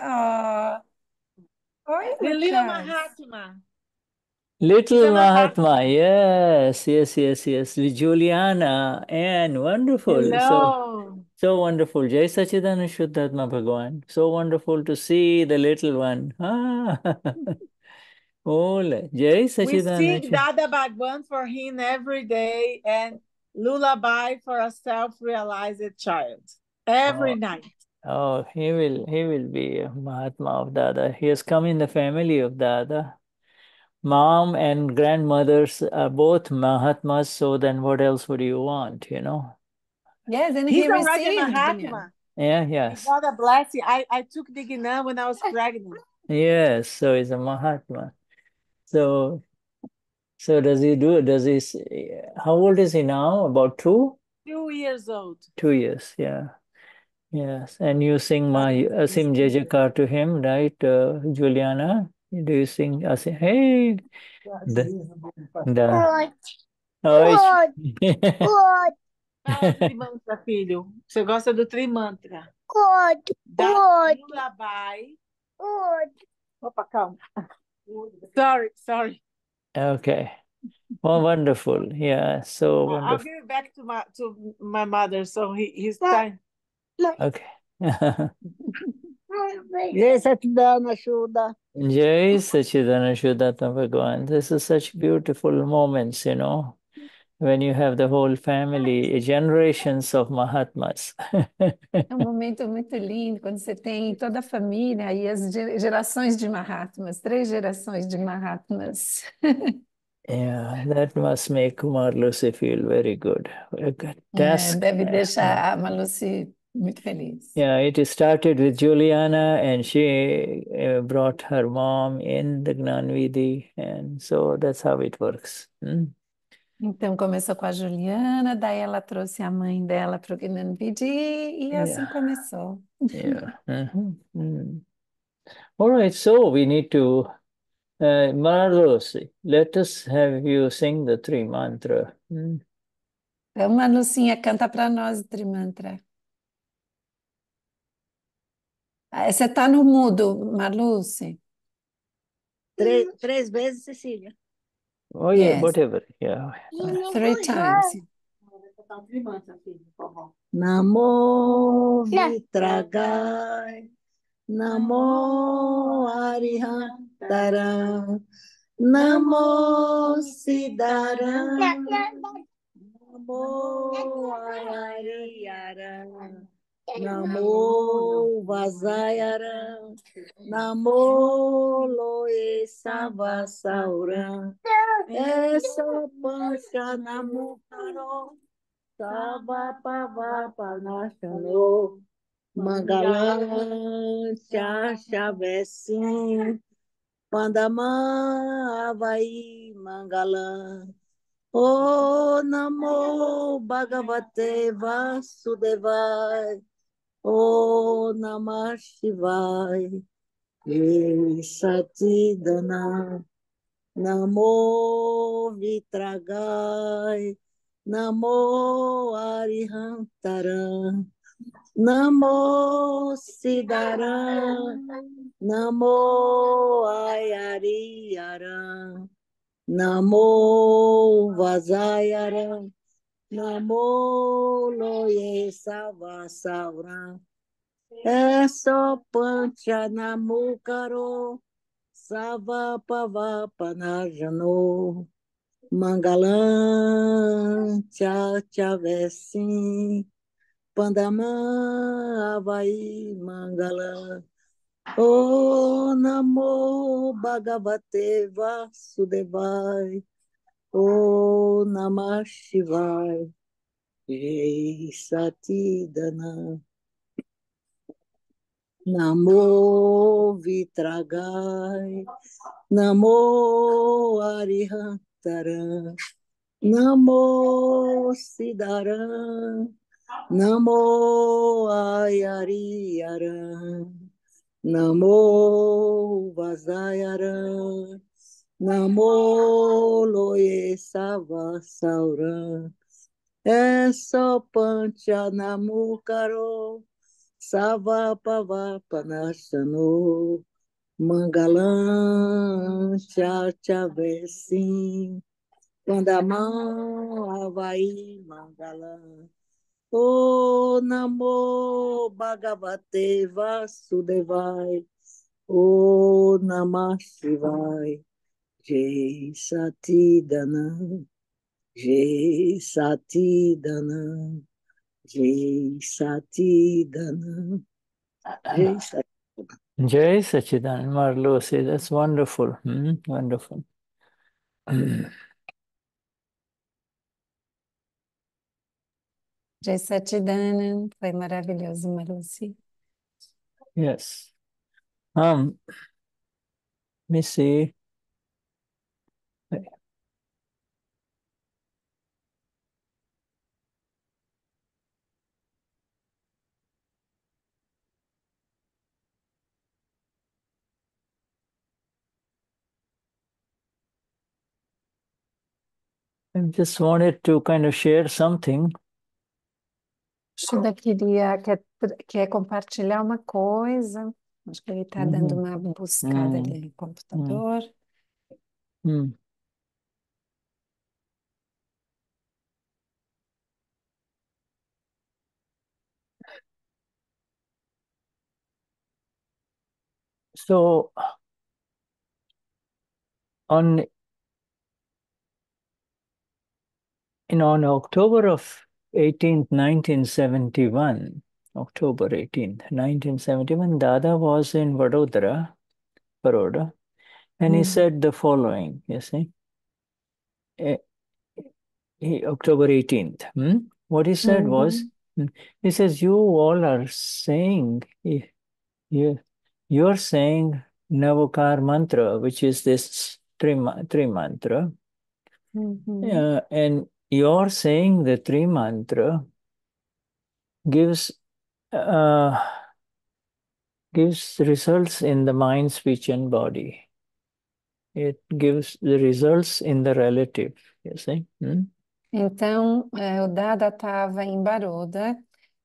Oi, Little Mahatma. Little Mahatma, yes. Juliana, and wonderful. So wonderful. Jai Sachidan and Shuddhatma Bhagavan. So wonderful to see the little one. Ah. Hola. Jai Sachidan. We sing Dada Bhagavan for him every day and lullaby for a self-realized child every night. Oh, he will be a Mahatma of Dada. He has come in the family of Dada. Mom and grandmothers are both Mahatmas, so then what else would you want, you know? Yes, and he's already a Mahatma. Yeah, yes. What a blessing. I took the Gnan when I was pregnant. Yes, so he's a Mahatma. So does he, how old is he now? About 2? 2 years old. 2 years, yeah. Yes, and you sing my Asim Jajakar to him, right, Juliana? Do you sing Asim? Hey! Fala Trimantra, filho. Você gosta do Trimantra. Lullaby. Opa, calma. Sorry. Okay. Oh, wonderful. Yeah, so wonderful. I'll give it back to my mother, so he's done. Okay. Jai Sachidana Shuddha. Jai Sachidana Shuddhatma Bhagavan. This is such beautiful moments, you know, when you have the whole family, generations of Mahatmas. É momento muito lindo quando você tem toda a família e as gerações de Mahatmas, 3 gerações de Mahatmas. Yeah, that must make Marluci feel very good. Deve deixar a Marluci muito feliz. Yeah, it started with Juliana and she brought her mom in the Gnanvidhi, and so that's how it works. Então começou com a Juliana, daí ela trouxe a mãe dela para o Gnanvidhi e assim começou. Yeah. All right, so we need to Marluci, let us have you sing the Trimantra. Então, Marlucinha, canta para nós o Trimantra. Você está no mudo, Marluci. 3 vezes, Cecília. Oh, yeah, yes. Whatever. Yeah. 3 times. Namo Vitragai. Namo Arihantara, Namo Siddhara, Namo Ariyara, Namo Vazayara, Namo Loesavasaura, Esa Pasha Namukaro, Sabapavapanashano, Mangalam, Chachavesim, Pandamã, Havaí, Mangalam. O Namo Bhagavate Vasudevai, O Namah Shivai, Satidana, Namo Vitragai, Namo Arihantaram, Namo Siddhara, Namo Ayariyara, Namo Vazayara, Namo Loyesa Vasaura, Esopancha Namukaro, Savapavapanajano, Mangalam, Chachavesim, Pandamã, Havaí, Mangalã. O Namo Bhagavate Vasudevai, O Namah Shivai, Jai Satidana, Namo Vitragai, Namo Arihantara, Namo Siddhara, Namo Ayariyara, Namo Vazayara, Namo Loesavasaura, Esopancha Namukaro, Savapavapanasano Mangalam Chachavesim Pandamam Avaí Mangalam O Namo Bhagavate Vasudevai O Namah Shivai Jai Satidanam Jai Satidanam Jai Satidanam Jai Satidanam Jai Satidanam Marluci, that's wonderful. Wonderful. Jai Satidanam, foi maravilhoso, Marluci. Yes. Let me see. I just wanted to kind of share something. Shuddha quer compartilhar uma coisa. Acho que ele está dando uma buscada ali no computador. So, on October of 18th, 1971, October 18th, 1971, Dada was in Vadodara, Baroda, and he said the following, you see, October 18th. What he said was, he says, you all are saying, you're saying Navokar mantra, which is this Trimantra, and you're saying the Trimantra gives results in the mind, speech, and body. It gives the results in the relative, you see? Então, o Dada estava em Baroda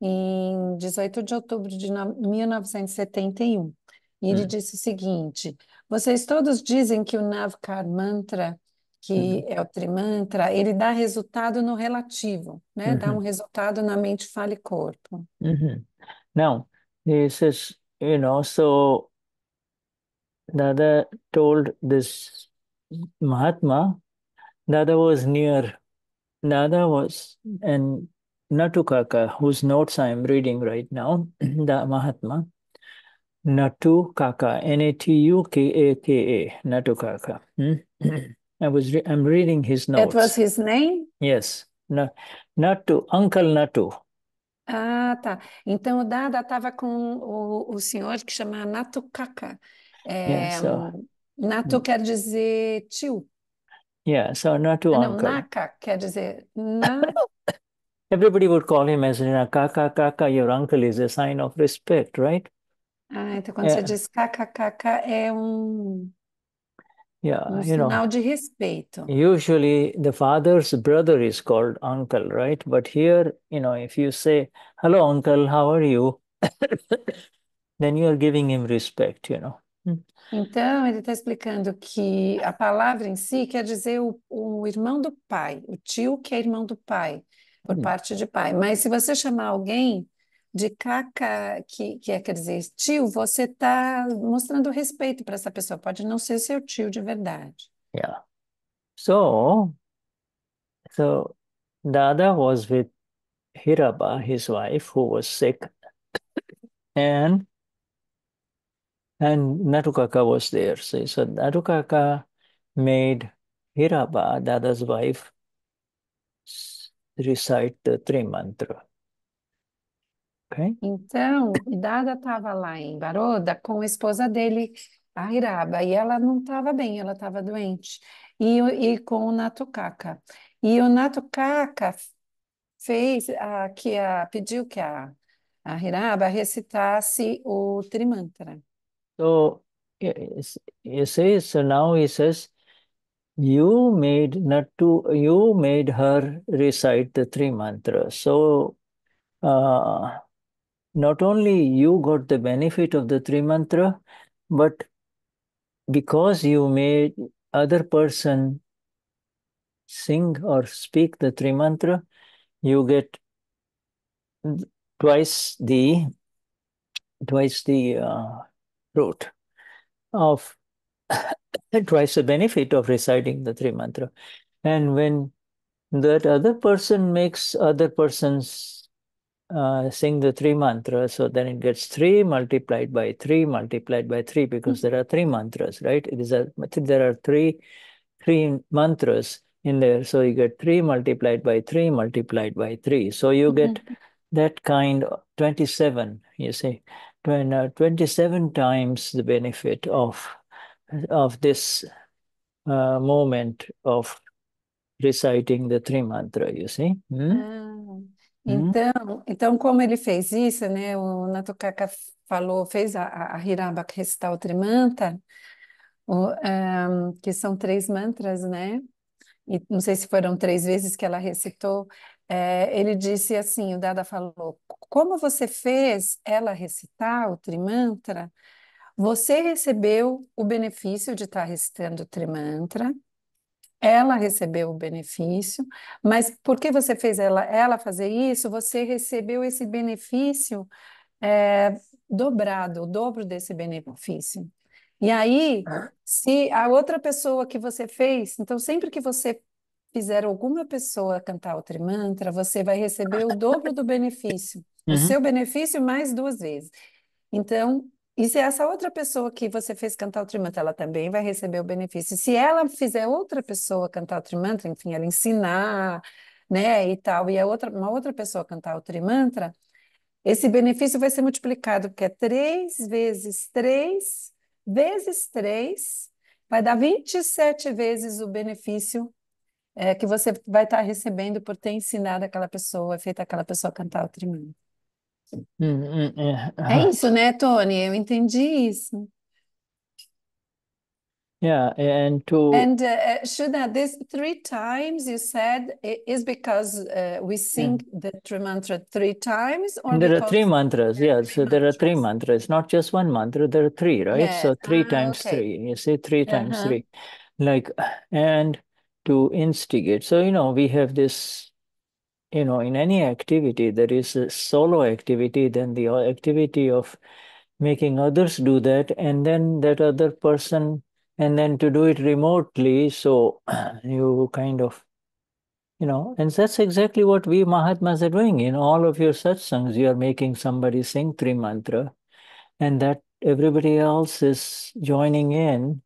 em 18 de outubro de 1971. E ele disse o seguinte, vocês todos dizem que o Navokar Mantra, que é o Trimantra, ele dá resultado no relativo, né? Dá um resultado na mente, fala e corpo. Now, he says, you know, so Dada told this Mahatma, Dada was and Natukaka, whose notes I am reading right now, the Mahatma, Natukaka, N-A-T-U-K-A-K-A, Natukaka. I'm reading his notes. That was his name? Yes. Natu, Uncle Natu. Ah, tá. Então, o Dada estava com o senhor que chama Natukaka. Natu quer dizer tio. Yeah, so Natu Uncle. Não, Naka quer dizer... Everybody would call him as Kaka, Kaka, your uncle is a sign of respect, right? Ah, então quando você diz Kaka, Kaka é um sinal de respeito. Usually the father's brother is called uncle, right? But here, you know, if you say, hello, uncle, how are you? Then you are giving him respect, you know. Então, ele está explicando que a palavra em si quer dizer o irmão do pai, o tio que é irmão do pai, por parte de pai. Mas se você chamar alguém de Kaka, que quer dizer tio, você está mostrando respeito para essa pessoa. Pode não ser seu tio de verdade. Yeah. So Dada was with Hiraba, his wife, who was sick, and Natukaka was there. So Natukaka made Hiraba, Dada's wife, recite the Trimantra. Okay. Então, Dada estava lá em Baroda com a esposa dele, a Hiraba, e ela não estava bem, ela estava doente, e com o Natukaka. E o Natukaka pediu que a Hiraba recitasse o Trimantra. So, you see, so now he says, you made her recite the Trimantra. So, not only you got the benefit of the Trimantra, but because you made other person sing or speak the Trimantra, you get twice the root of twice the benefit of reciting the Trimantra. And when that other person makes other persons sing the Trimantra, so then it gets 3 multiplied by 3 multiplied by 3, because there are 3 mantras, right? There are three mantras in there, so you get 3 multiplied by 3 multiplied by 3. So you get that kind of 27, you see, 27 times the benefit of this moment of reciting the Trimantra, you see. Então, como ele fez isso, né? O Natukaka falou, fez a Hiraba recitar o Trimantra, que são 3 mantras, né? E não sei se foram 3 vezes que ela recitou. Ele disse assim, o Dada falou, como você fez ela recitar o Trimantra, você recebeu o benefício de estar recitando o Trimantra, ela recebeu o benefício, mas porque você fez ela fazer isso, você recebeu esse benefício dobrado, o dobro desse benefício. E aí, se a outra pessoa que você fez, então sempre que você fizer alguma pessoa cantar o Trimantra, você vai receber o dobro do benefício, o seu benefício mais 2 vezes. Então, e se essa outra pessoa que você fez cantar o Trimantra, ela também vai receber o benefício. Se ela fizer outra pessoa cantar o Trimantra, enfim, ela ensinar, né, e tal, e uma outra pessoa cantar o Trimantra, esse benefício vai ser multiplicado, porque é 3 vezes 3 vezes 3, vai dar 27 vezes o benefício que você vai estar recebendo por ter ensinado aquela pessoa, feito aquela pessoa cantar o Trimantra. É isso, né, Tony? Eu entendi isso. Yeah, and to... And Shuddha, this 3 times you said is because we sing the Trimantra 3 times? Or there are 3 mantras, yeah. So there are 3 mantras, not just 1 mantra, there are 3, right? Yeah. So 3 times 3, you say 3 times 3. Like, and to instigate. So, you know, we have this, you know, in any activity, there is a solo activity, then the activity of making others do that, and then that other person... And then to do it remotely, so you kind of, you know, and that's exactly what we Mahatmas are doing. In all of your satsangs, you are making somebody sing Trimantra, and that everybody else is joining in.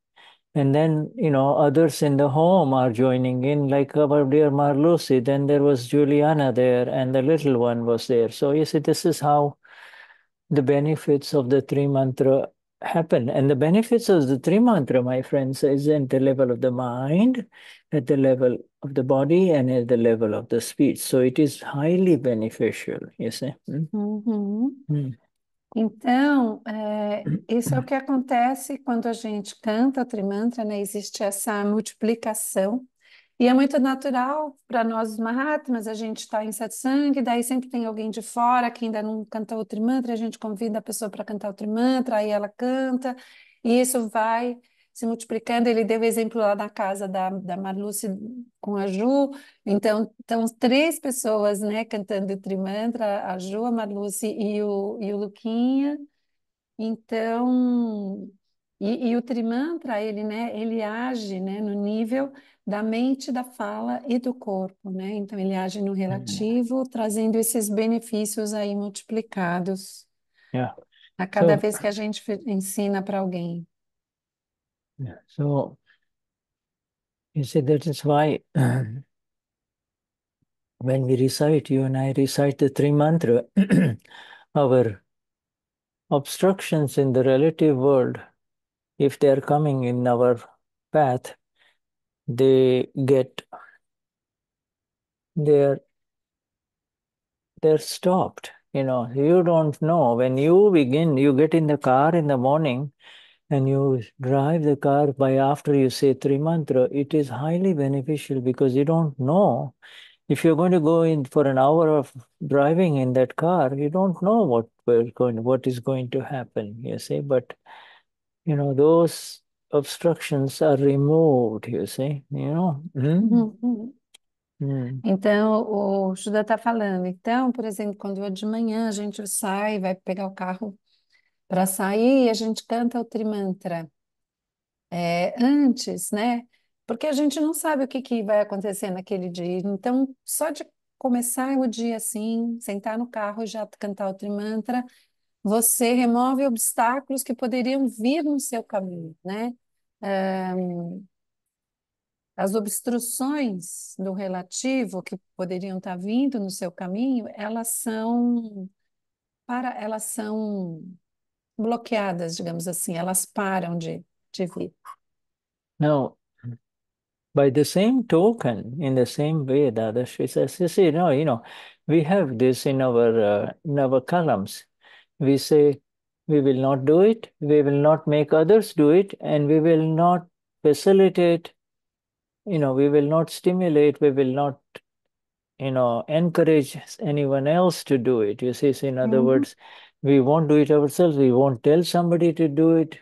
And then, you know, others in the home are joining in, like our dear Marluci. Then there was Juliana there, and the little one was there. So you see, this is how the benefits of the Trimantra happen. And the benefits of the Trimantra, my friends, is at the level of the mind, at the level of the body, and at the level of the speech. So it is highly beneficial, you see. Então, isso é o que acontece quando a gente canta o Trimantra, né? Existe essa multiplicação. E é muito natural para nós, os Mahatmas, a gente está em satsang, daí sempre tem alguém de fora que ainda não cantou o Trimantra, a gente convida a pessoa para cantar o Trimantra, aí ela canta, e isso vai se multiplicando. Ele deu o exemplo lá na casa da Marluci com a Ju, então 3 pessoas, né, cantando o Trimantra, a Ju, a Marluci e o Luquinha. Então... E o Trimantra, ele, né, ele age, né, no nível da mente, da fala e do corpo, né? Então, ele age no relativo, trazendo esses benefícios aí multiplicados a cada vez que a gente ensina para alguém. Yeah. So, you see, that is why when we recite, you and I recite the Trimantra, our obstructions in the relative world, if they are coming in our path, they're stopped. You know, you don't know. When you begin, you get in the car in the morning and you drive the car by after you say Trimantra, it is highly beneficial because you don't know If you're going to go in for an hour of driving in that car, you don't know what is going to happen, you see. But, you know, those obstructions are removed, you see, you know. Então, o Shuddha está falando. Então, por exemplo, quando eu de manhã a gente sai, vai pegar o carro para sair e a gente canta o Trimantra. Antes, né? Porque a gente não sabe o que, que vai acontecer naquele dia. Então, só de começar o dia assim, sentar no carro e já cantar o Trimantra, você remove obstáculos que poderiam vir no seu caminho, né? As obstruções do relativo que poderiam estar vindo no seu caminho, elas são bloqueadas, digamos assim, elas param de vir. Now, by the same token, in the same way, Dada Shri says, you see, no, you know, we have this in our columns. We say, we will not do it, we will not make others do it, and we will not facilitate, you know, we will not stimulate, we will not, you know, encourage anyone else to do it. You see, so in other words, we won't do it ourselves, we won't tell somebody to do it,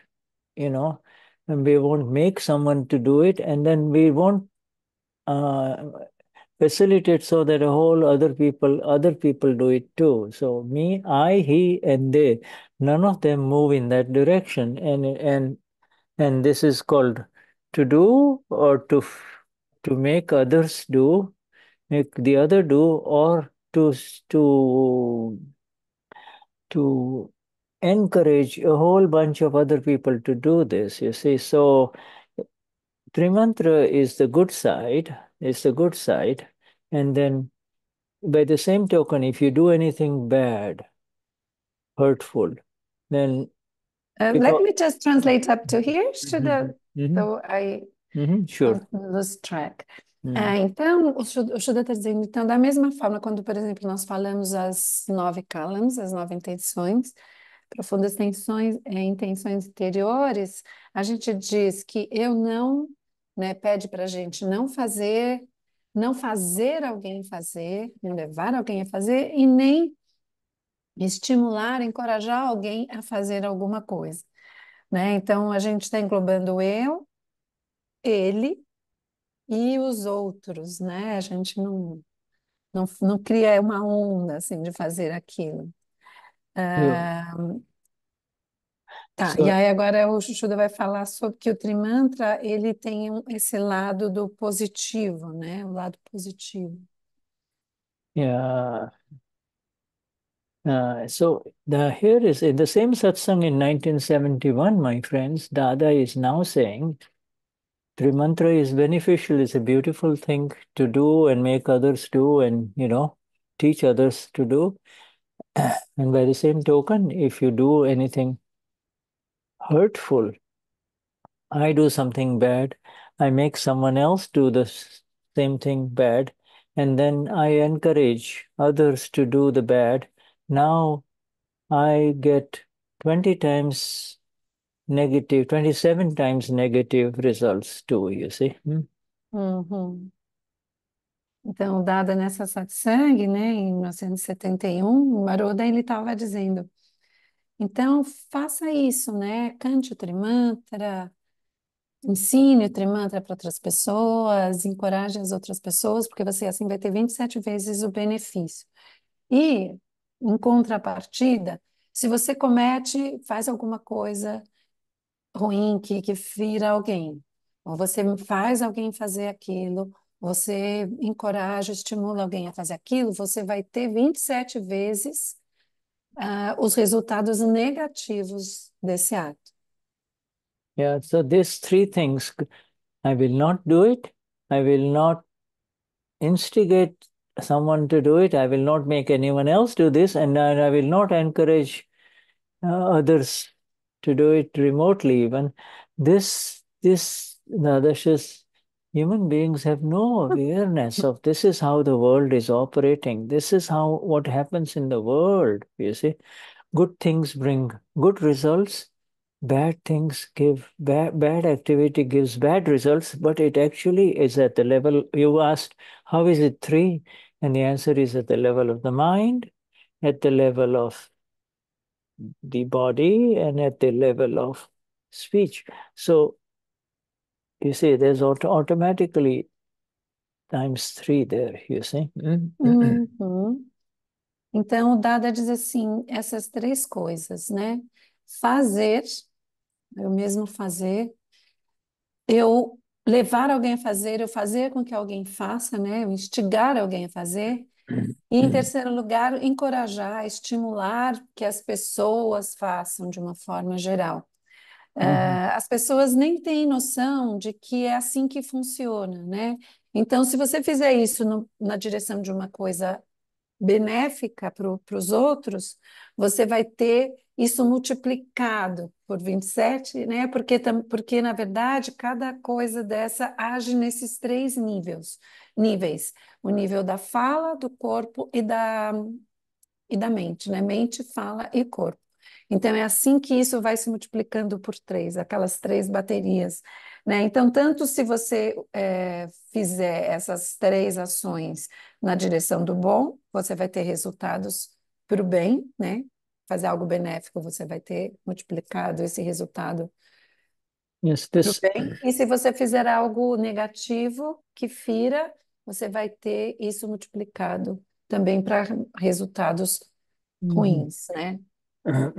you know, and we won't make someone to do it, and then we won't facilitate so that a whole other people do it too. So me, I, he, and they, none of them move in that direction. And this is called to do, or to make others do, make the other do, or to encourage a whole bunch of other people to do this, you see. So Trimantra is the good side, and then by the same token, if you do anything bad, hurtful, then... let me just translate up to here, Shuddha, so I lose track. Então, o Shuddha está dizendo, então, da mesma forma, quando, por exemplo, nós falamos as 9 columns, as 9 intenções, profundas tensões, intenções interiores, a gente diz que eu não, né, pede para a gente não fazer alguém fazer, não levar alguém a fazer e nem estimular, encorajar alguém a fazer alguma coisa, né? Então, a gente está englobando eu, ele e os outros, né? A gente não cria uma onda, assim, de fazer aquilo. E aí agora o Shuddha vai falar sobre que o Trimantra, ele tem esse lado do positivo, né? O lado positivo. Yeah. So here is, in the same satsang in 1971, my friends, Dada is now saying, Trimantra is beneficial, it's a beautiful thing to do and make others do and, you know, teach others to do. And by the same token, if you do anything hurtful, I do something bad, I make someone else do the same thing bad, and then I encourage others to do the bad. Now I get 27 times negative results too, you see. Então, Dada nessa satsang, né, em 1971, o Maroda, ele estava dizendo, então, faça isso, né, cante o Trimantra, ensine o Trimantra para outras pessoas, encoraje as outras pessoas, porque você, assim, vai ter 27 vezes o benefício. E, em contrapartida, se você faz alguma coisa ruim que fira alguém, ou você faz alguém fazer aquilo, você encoraja, estimula alguém a fazer aquilo, você vai ter 27 vezes os resultados negativos desse ato. Yeah, so these 3 things, I will not do it, I will not instigate someone to do it, I will not make anyone else do this, and I will not encourage others to do it remotely even. This Nadashas, human beings have no awareness of this is how the world is operating. This is what happens in the world, you see. Good things bring good results. Bad things give, bad activity gives bad results, but it actually is at the level, you asked, how is it three? And the answer is at the level of the mind, at the level of the body, and at the level of speech. So, you see, there's automatically times three there, you see. Uhum. Então, o Dada diz assim, essas três coisas, né? Fazer, eu mesmo fazer, eu levar alguém a fazer, eu fazer com que alguém faça, né? Eu instigar alguém a fazer. E em terceiro lugar, encorajar, estimular que as pessoas façam de uma forma geral. Uhum. As pessoas nem têm noção de que é assim que funciona, né? Então, se você fizer isso na direção de uma coisa benéfica para os outros, você vai ter isso multiplicado por 27, né? Porque na verdade, cada coisa dessa age nesses três níveis. O nível da fala, do corpo e da mente, né? Mente, fala e corpo. Então, é assim que isso vai se multiplicando por três, aquelas três baterias, né? Então, tanto se você fizer essas três ações na direção do bom, você vai ter resultados para o bem, né? Fazer algo benéfico, você vai ter multiplicado esse resultado. Yes, this... bem. E se você fizer algo negativo, que fira, você vai ter isso multiplicado também para resultados ruins, né? Anna,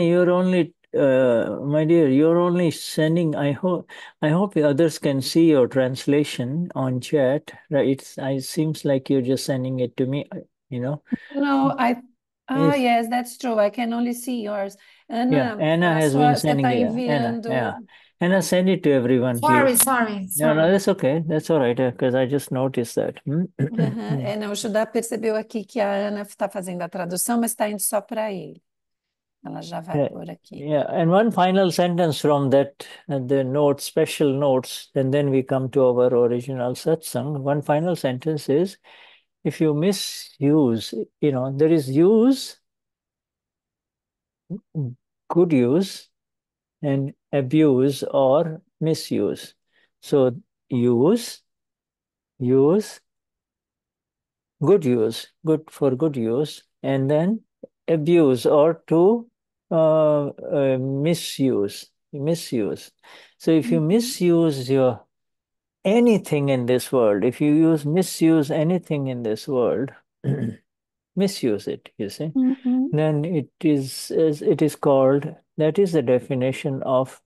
you're only, my dear, you're only sending, I hope others can see your translation on chat, right? It seems like you're just sending it to me, you know? No, yes, that's true. I can only see yours. Anna has been sending it. Anna, send it to everyone. Sorry. No, that's okay. That's all right, because I just noticed that. O Shuddha percebeu aqui que a Anna está fazendo a tradução, mas está indo só para ele. Ela já vai por aqui. Yeah, and one final sentence from that, the notes, special notes, and then we come to our original satsang. One final sentence is, if you misuse, you know, there is use, good use, and abuse or misuse. So use, good use, and then abuse or to misuse. So if you misuse anything in this world, if you misuse anything in this world, misuse it, you see, then it is called, that is the definition of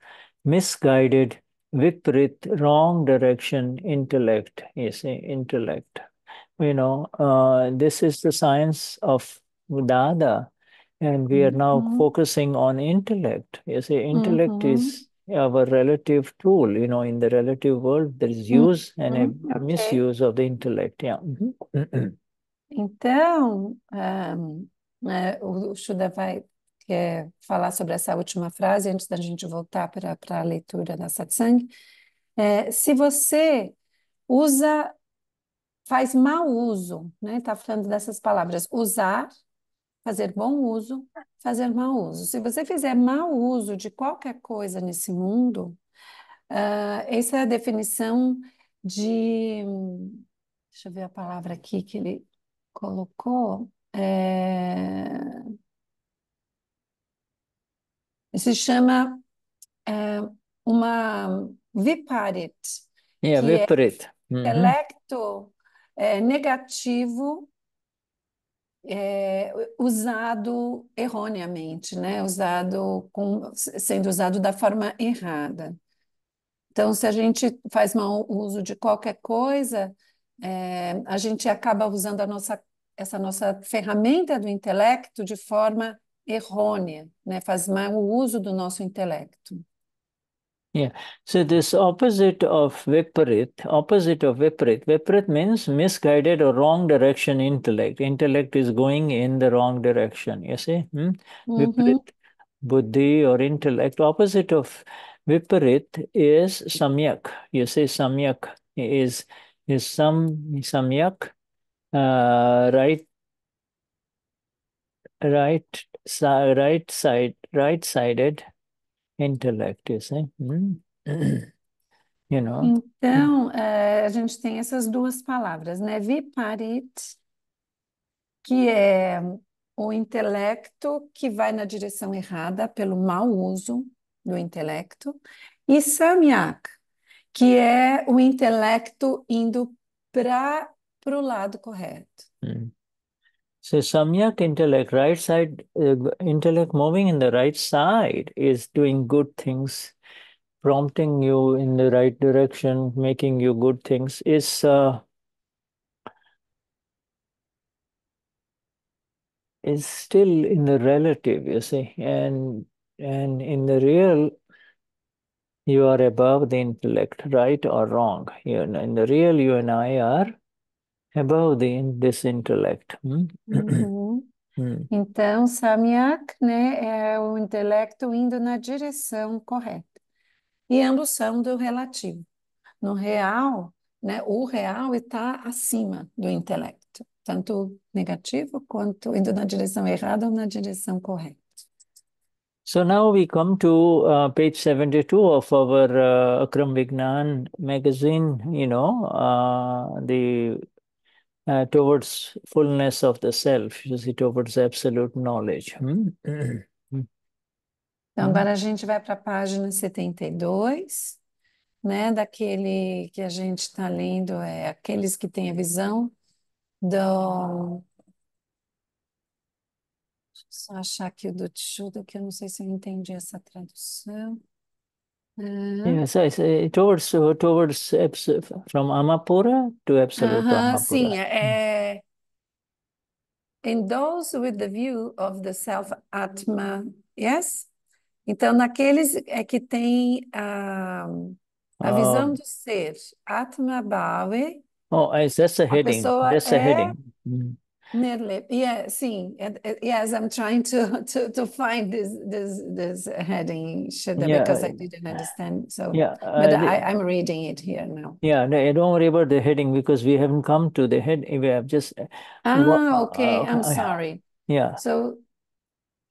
misguided, Viparit, wrong direction, intellect, you see, intellect. You know, this is the science of Dada, and we are now focusing on intellect, you see, intellect is our relative tool, you know, in the relative world, there is use and a misuse of the intellect, yeah. Então, o Shuddha vai falar sobre essa última frase antes da gente voltar para a leitura da satsang. Se você faz mau uso, né? Está falando dessas palavras, usar, fazer bom uso, fazer mau uso. Se você fizer mau uso de qualquer coisa nesse mundo, essa é a definição de... Deixa eu ver a palavra aqui que ele colocou. Se chama uma Viparit. Viparit. Intelecto negativo, usado erroneamente, né? Sendo usado da forma errada. Então, se a gente faz mau uso de qualquer coisa, a gente acaba usando essa nossa ferramenta do intelecto de forma errônea, né? Faz mau uso do nosso intelecto. Yeah, so this opposite of Viparit means misguided or wrong direction intellect. Intellect is going in the wrong direction, you see. Viparit, buddhi or intellect. Opposite of Viparit is Samyak. You see, Samyak is Samyak, right right-sided intellect, you see? You know? Então, a gente tem essas duas palavras, né? Viparit, que é o intelecto que vai na direção errada pelo mau uso do intelecto, e Samyak, que é o intelecto indo para o lado correto. So Samyak intellect, right side, intellect moving in the right side is doing good things, prompting you in the right direction, making you good things, is still in the relative, you see, and in the real, you are above the intellect, right or wrong. In the real, you and I are above this intellect. Então, Samyak, né, é o intelecto indo na direção correta. E ambos são do relativo. No real, né, o real está acima do intelecto, tanto negativo quanto indo na direção errada ou na direção correta. So now we come to page 72 of our Akram Vignan magazine, you know, towards fullness of the self, you see, towards absolute knowledge. Então, agora a gente vai para a página 72, né, daquele que a gente está lendo, é aqueles que têm a visão do... Deixa eu só achar aqui o do Shuddha, que eu não sei se eu entendi essa tradução. Yes, towards from Amapura to absolute Amapura. Sim, é... And those with the view of the self-atma, yes? Então, naqueles é que tem a visão do ser, Atma Bhaave. Oh, that's a heading. That's a heading. Nirlep. Yeah, sim. Yes, I'm trying to find this heading, Shuddha, yeah, because I didn't understand. So, yeah, but I'm reading it here now. Yeah, no, don't worry about the heading because we haven't come to the head. We have just. Okay. I'm sorry. Yeah. So.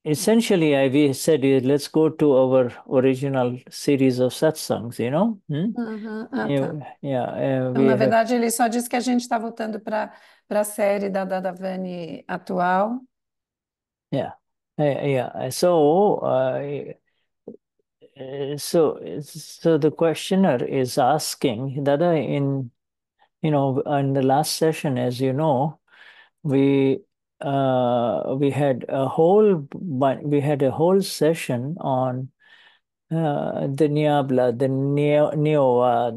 Essentially, we said, let's go to our original series of satsangs, you know? Então, na verdade, ele só disse que a gente está voltando para a série da Dadavani atual. So the questioner is asking, Dada, in the last session, as you know, we had a whole session on the Niebla, the Nevoa,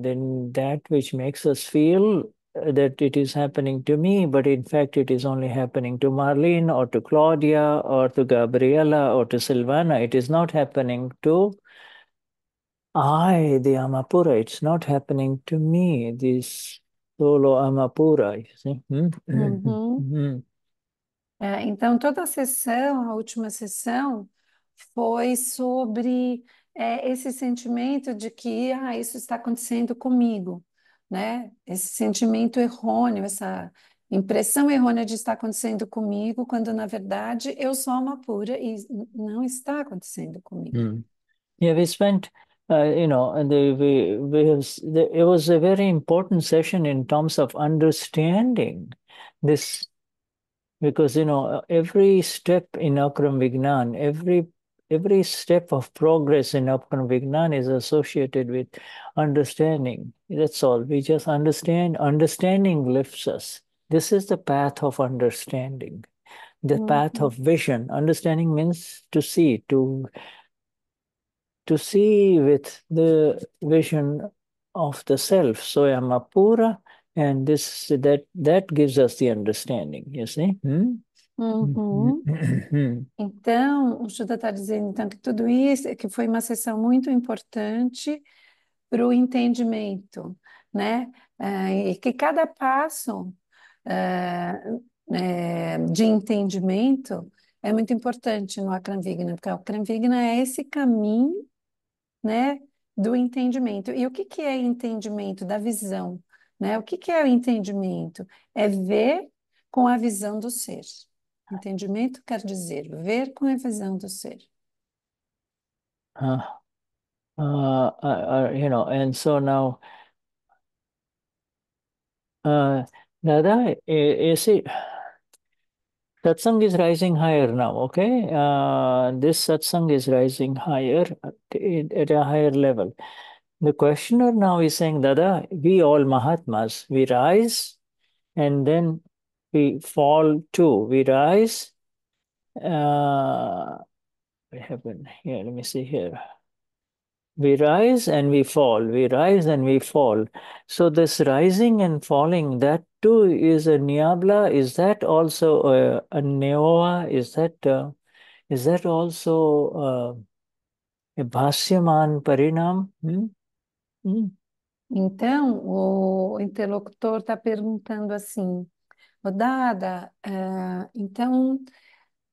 that which makes us feel that it is happening to me, but in fact it is only happening to Marlene or to Claudia or to Gabriela or to Silvana. It is not happening to the Amapura. It's not happening to me, this solo Amapura, you see. Então, toda a sessão, a última sessão, foi sobre esse sentimento de que isso está acontecendo comigo, né? Esse sentimento errôneo, essa impressão errônea de estar acontecendo comigo, quando, na verdade, eu sou uma pura e não está acontecendo comigo. Yeah, we spent, it was a very important session in terms of understanding this. Because, you know, every step in Akram Vignan, every step of progress in Akram Vignan is associated with understanding. That's all. We just understand. Understanding lifts us. This is the path of understanding, the path of vision. Understanding means to see, to see with the vision of the self. So I am Amapura. And that gives us the understanding, you see? Então, o Shuddha está dizendo então, que tudo isso que foi uma sessão muito importante para o entendimento, né? E que cada passo de entendimento é muito importante no Akram Vignan, porque o Akram Vignan é esse caminho, né, do entendimento. E o que, que é entendimento? Da visão. Né? O que, que é o entendimento? É ver com a visão do ser. Entendimento quer dizer ver com a visão do ser. And so now, Dada, you see, satsang is rising higher now, okay? This satsang is rising higher at a higher level. The questioner now is saying, Dada, we all Mahatmas, we rise and then we fall too. We rise. What happened here? Let me see here. We rise and we fall. We rise and we fall. So this rising and falling, that too is a Niebla. Is that also a Nevoa? Is that also a Bhassyamaan Parinam? Então, o interlocutor está perguntando assim, Dada, então,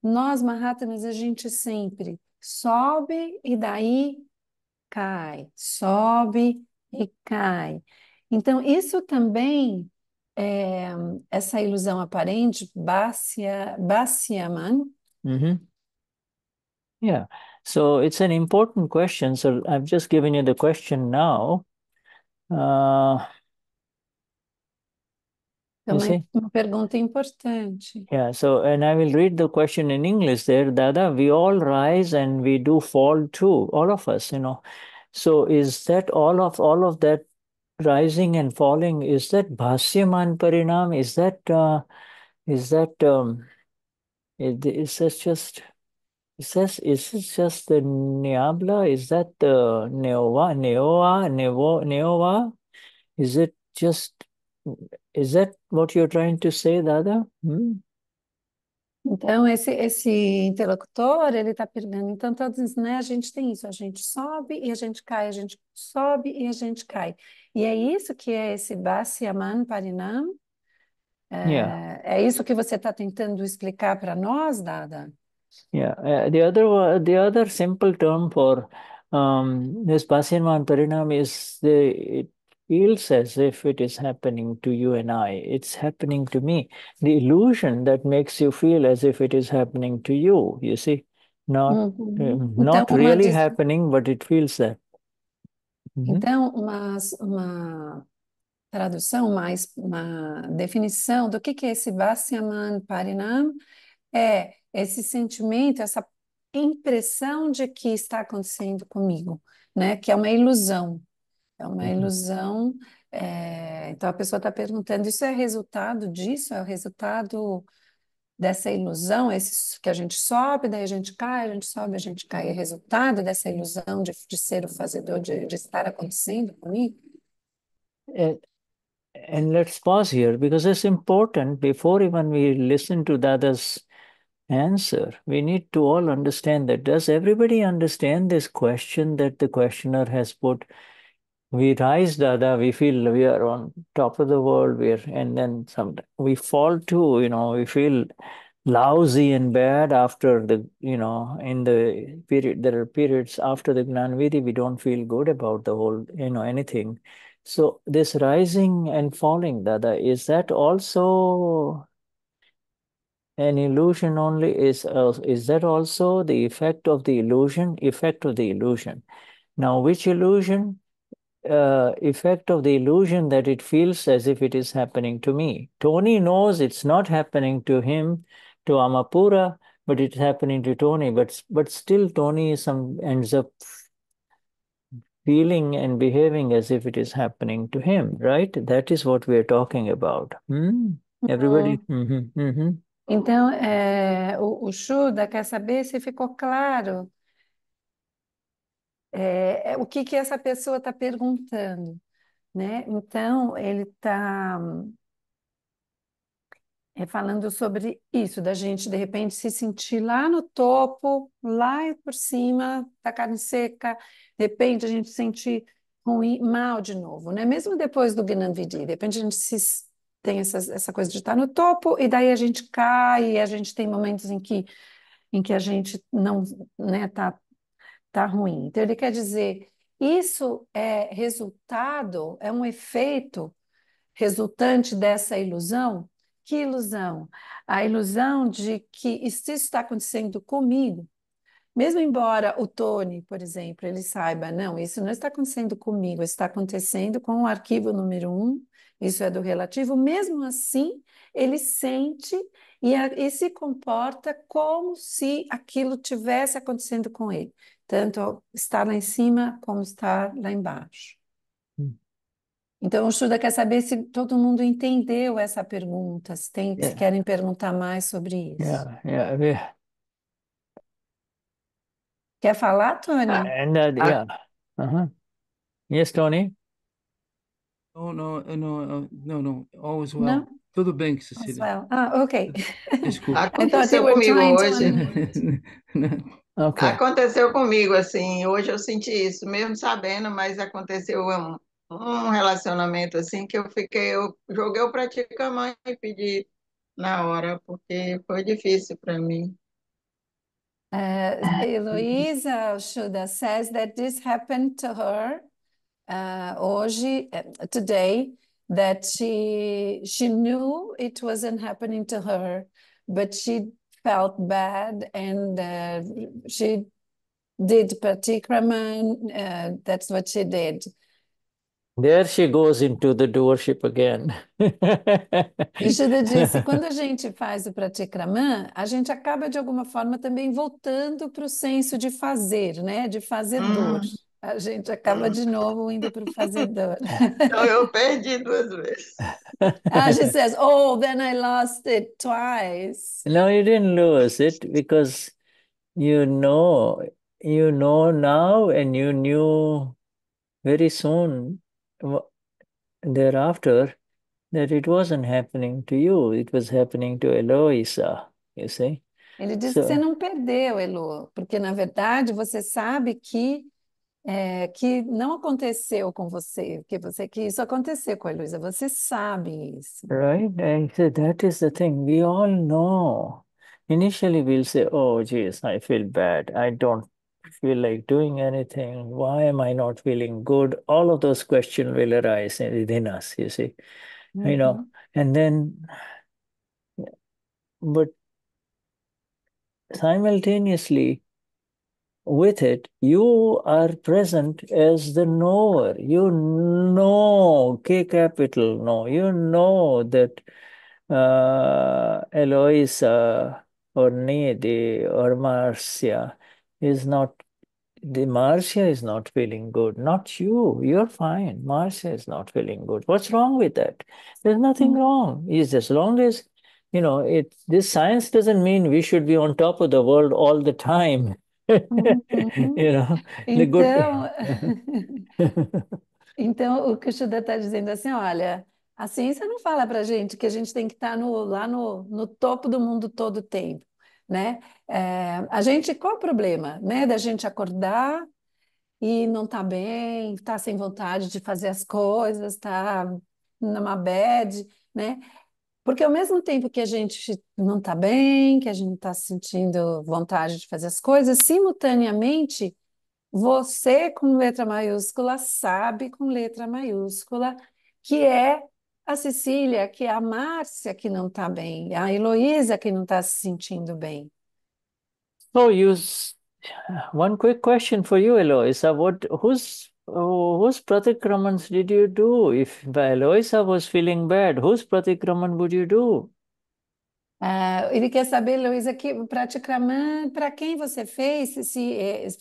nós Mahatmas, a gente sempre sobe e daí cai, sobe e cai. Então, isso também, essa ilusão aparente, Bhassyamaan. Yeah, so it's an important question. So I've just given you the question now. Então, é uma pergunta importante. Yeah, so, and I will read the question in English there. Dada, we all rise and we do fall too, all of us, you know. So is that all of that rising and falling, is that Bhassyamaan Parinam? Is this just the Niebla? Is that the Nevoa? Is that what you're trying to say, Dada? Então, esse interlocutor, ele está perguntando, então todos, né, a gente tem isso, a gente sobe e a gente cai, a gente sobe e a gente cai. E é isso que é esse Bhassyamaan Parinam? É isso que você está tentando explicar para nós, Dada? Yeah, the other simple term for this Bhassyamaan Parinam is it feels as if it is happening to you and I. It's happening to me. The illusion that makes you feel as if it is happening to you. You see, not então, really happening, but it feels that. Então, uma tradução, uma definição do que é esse Bhassyamaan Parinam é esse sentimento, essa impressão de que está acontecendo comigo, né? Que é uma ilusão. É uma ilusão. Então, a pessoa está perguntando, isso é resultado disso? É o resultado dessa ilusão? Esse que a gente sobe, daí a gente cai, a gente sobe, a gente cai. É resultado dessa ilusão de ser o fazedor, de estar acontecendo comigo? And let's pause here, because it's important, before even we listen to Dada's answer, we need to all understand that. Does everybody understand this question that the questioner has put? We rise, Dada, we feel we are on top of the world, and then sometimes we fall too, you know, we feel lousy and bad after the, you know, in the period, there are periods after the Gnanvidhi, we don't feel good about the whole, you know, anything. So this rising and falling, Dada, is that also an illusion only? Is that also the effect of the illusion? Now, which illusion? Effect of the illusion that it feels as if it is happening to me. Tony knows it's not happening to him, to Amapura, but it's happening to Tony. But still Tony ends up feeling and behaving as if it is happening to him, right? That is what we are talking about. Everybody? Então, o Shuddha quer saber se ficou claro. O que que essa pessoa está perguntando, né? Então, ele está falando sobre isso, da gente, de repente, se sentir lá no topo, lá por cima, da carne seca, de repente a gente se sentir ruim, mal de novo, né? Mesmo depois do Gnanvidhi, de repente a gente tem essa coisa de estar no topo, e daí a gente cai, e a gente tem momentos em que a gente não, né, tá ruim. Então, ele quer dizer, isso é resultado, é um efeito resultante dessa ilusão? Que ilusão? A ilusão de que se isso está acontecendo comigo, mesmo embora o Tony, por exemplo, ele saiba, não, isso não está acontecendo comigo, está acontecendo com o arquivo número 1, isso é do relativo, mesmo assim ele sente e se comporta como se aquilo tivesse acontecendo com ele. Tanto estar lá em cima como estar lá embaixo. Então, o Shuddha quer saber se todo mundo entendeu essa pergunta, se, se querem perguntar mais sobre isso. Quer falar, Tony? Yes, Tony? Não. Always well. Não? Tudo bem, Cecília. Well. Ah, ok. Desculpa. Aconteceu comigo hoje. Okay. Aconteceu comigo, assim, hoje eu senti isso, mesmo sabendo, mas aconteceu um relacionamento assim que eu fiquei, eu joguei o Pratikraman e pedi na hora, porque foi difícil para mim. Eloísa Shuddha says that this happened to her today, that she knew it wasn't happening to her, but she felt bad and she did Pratikraman, that's what she did. There she goes into the doership again. Shuddha disse, quando a gente faz o Pratikraman, a gente acaba de alguma forma também voltando para o senso de fazer, né? De fazedor. A gente acaba de novo indo para o fazedor. Então eu perdi duas vezes. She says, oh, then I lost it twice. No, you didn't lose it because you know now and you knew very soon. Thereafter, that it wasn't happening to you, it was happening to Eloísa, you see? Ele disse que você não perdeu, Elo, porque na verdade você sabe que não aconteceu com você, que isso aconteceu com a Eloísa, você sabe isso. Right, and so that is the thing, we all know. Initially we'll say, oh geez, I feel bad, I don't feel like doing anything, why am I not feeling good? All of those questions will arise within us, you see. You know, and then, but simultaneously with it, you are present as the knower. You know, K-capital know, you know that Eloísa or Nevoa or Marcia is not, the Marcia is not feeling good, not you, you're fine, Marcia is not feeling good. What's wrong with that? There's nothing wrong. It's as long as, you know, this science doesn't mean we should be on top of the world all the time. You know, the good... Então, o que o Shuddha está dizendo assim, olha, a ciência não fala pra gente que a gente tem que estar lá no topo do mundo todo o tempo. Né? A gente, qual o problema, né? Da gente acordar e não tá bem, tá sem vontade de fazer as coisas, tá numa bad, né? Porque ao mesmo tempo que a gente não tá bem, que a gente tá sentindo vontade de fazer as coisas, simultaneamente você com letra maiúscula sabe com letra maiúscula que é a Cecília, que é a Márcia que não está bem, a Heloísa que não está se sentindo bem. So, one quick question for you, Heloísa. Whose Pratikramans did you do? If Heloísa was feeling bad, whose Pratikraman would you do? Ele quer saber, Heloísa, que o Pratikraman, para quem você fez,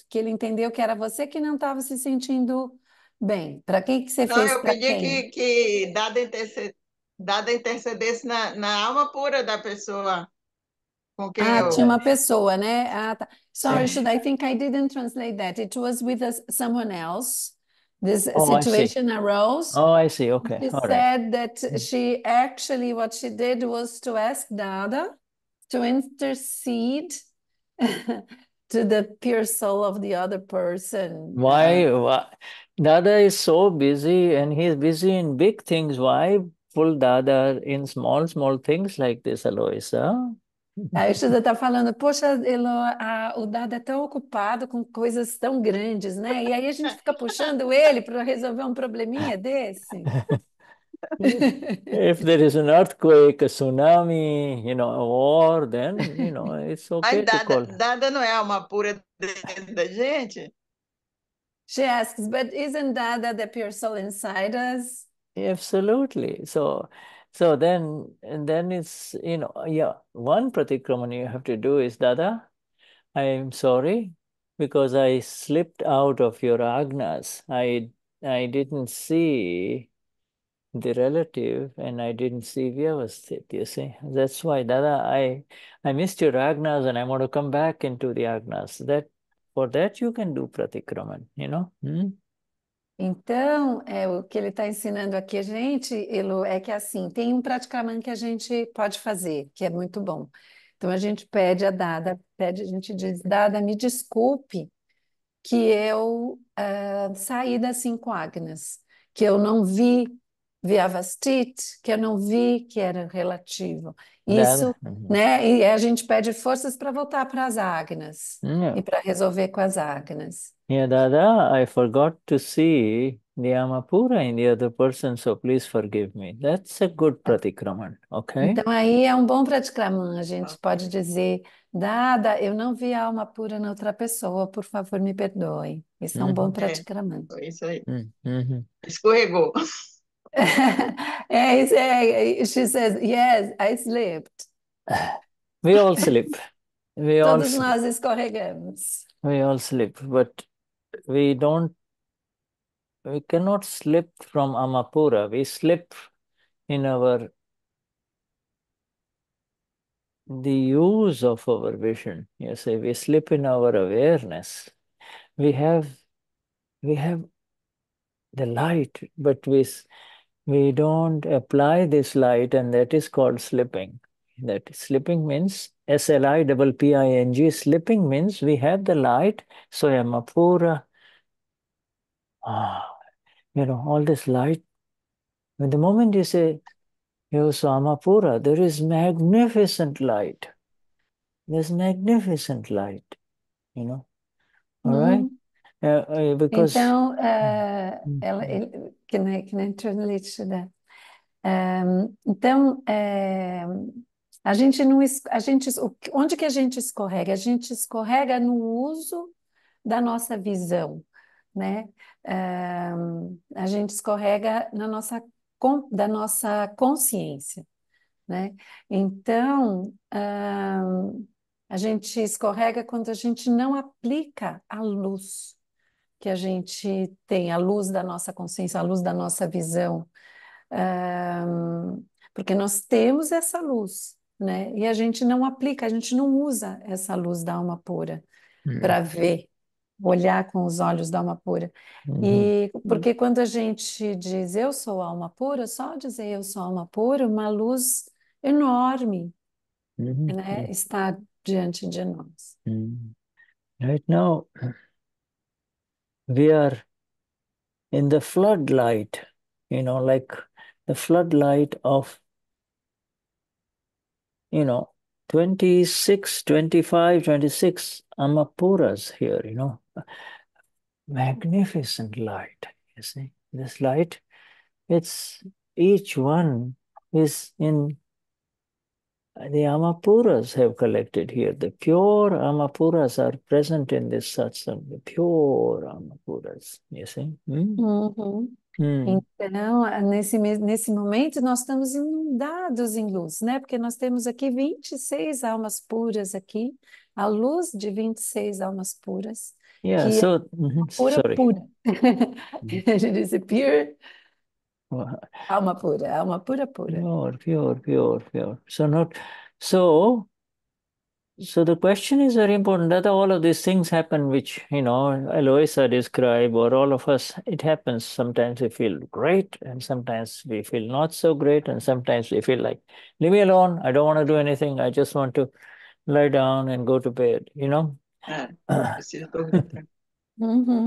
que ele entendeu que era você que não estava se sentindo bem, para quem que você fez? Eu pedi que Dada intercedesse na alma pura da pessoa com quem eu... tinha uma pessoa, né? Tá. Sorry, Shuddha, I think I didn't translate that. It was with someone else. This situation arose. Oh, I see. Okay. She said that she actually, what she did was to ask Dada to intercede to the pure soul of the other person. Why? Dada is so busy and he's busy in big things. Why pull Dada in small things like this, Heloísa? Aí Shuddha está falando, poxa, o Dada é tão ocupado com coisas tão grandes, né? E aí a gente fica puxando ele para resolver um probleminha desse. If there is an earthquake, a tsunami, a war, then, it's okay to call. Dada não é Amapura dentro da gente? She asks, but isn't Dada the pure soul inside us? Absolutely. So then it's, one pratikraman you have to do is, Dada, I am sorry because I slipped out of your agnas. I didn't see the relative, and I didn't see Vyavasthit, you see. That's why, Dada, I missed your agnas, and I want to come back into the agnas. For that you can do pratikraman, Então, o que ele está ensinando aqui a gente, Elo, é que assim, tem um pratikraman que a gente pode fazer, que é muito bom. Então a gente pede a Dada, a gente diz, Dada, me desculpe que eu saí das 5 agnas, que eu não vi Vyavasthit, que eu não vi que era relativo. Isso, né? E a gente pede forças para voltar para as agnas e para resolver com as agnas. Yeah, Dada, I forgot to see the Amapura in the other person, so please forgive me. That's a good pratikraman, okay? Então aí é um bom pratikraman, a gente pode dizer, Dada, eu não vi a Amapura na outra pessoa, por favor me perdoe. Isso é um bom pratikraman. Isso aí. Escorregou. She says, yes, I slept. We all sleep. Todos nós escorregamos. We all sleep, but we cannot slip from Amapura. We slip in the use of our vision. You see, we slip in our awareness. We have the light, but we don't apply this light, and that is called slipping. That slipping means S-L-I-P-P-I-N-G. Slipping means we have the light, so Amapura, all this light. And the moment you say, "Yo, so Amapura," there is magnificent light. There's magnificent light, All right? Because... Então, can I translate to that? Então, a gente não... onde que a gente escorrega? A gente escorrega no uso da nossa visão, né? A gente escorrega da nossa consciência, né? Então, a gente escorrega quando a gente não aplica a luz que a gente tem, a luz da nossa consciência, a luz da nossa visão, porque nós temos essa luz, né? E a gente não aplica, a gente não usa essa luz da alma pura para ver, olhar com os olhos da alma pura. E porque quando a gente diz eu sou alma pura, só dizer eu sou alma pura, uma luz enorme, né, está diante de nós. Right now, we are in the floodlight. Like the floodlight of, 26 Amapuras here, Magnificent light, you see. This light, each one is in, the Amapuras have collected here. The pure Amapuras are present in this satsang, the pure Amapuras, you see. Então, nesse momento, nós estamos inundados em luz, né? Porque nós temos aqui 26 almas puras aqui, a luz de 26 almas puras. Yeah, pura. Ele disse pure, alma pura, pura. Pure. So the question is very important, that all of these things happen which, Eloísa described, or all of us, it happens. Sometimes we feel great, and sometimes we feel not so great, and sometimes we feel like, leave me alone, I don't want to do anything, I just want to lie down and go to bed,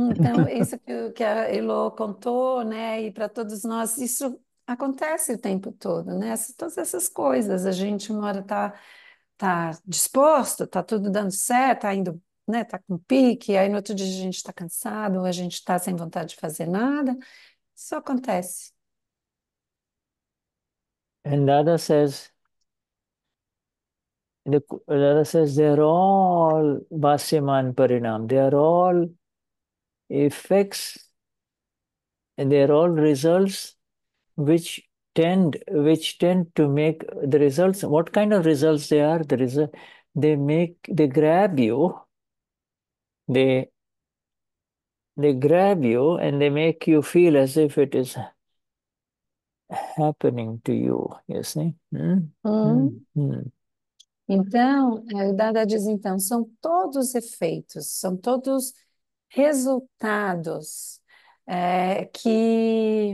Então, isso que a Elo contou, né, e para todos nós, isso acontece o tempo todo, né, todas essas coisas, a gente tá disposto, tá tudo dando certo, tá indo, né, tá com pique, aí no outro dia a gente tá cansado, ou a gente tá sem vontade de fazer nada, isso acontece. And Dada says they're all Bhassyamaan Parinam. They are all effects and they are all results which tend to make the results. What kind of results they are? They grab you and they make you feel as if it is happening to you. You see? Então, Dada diz, então, são todos efeitos, são todos resultados que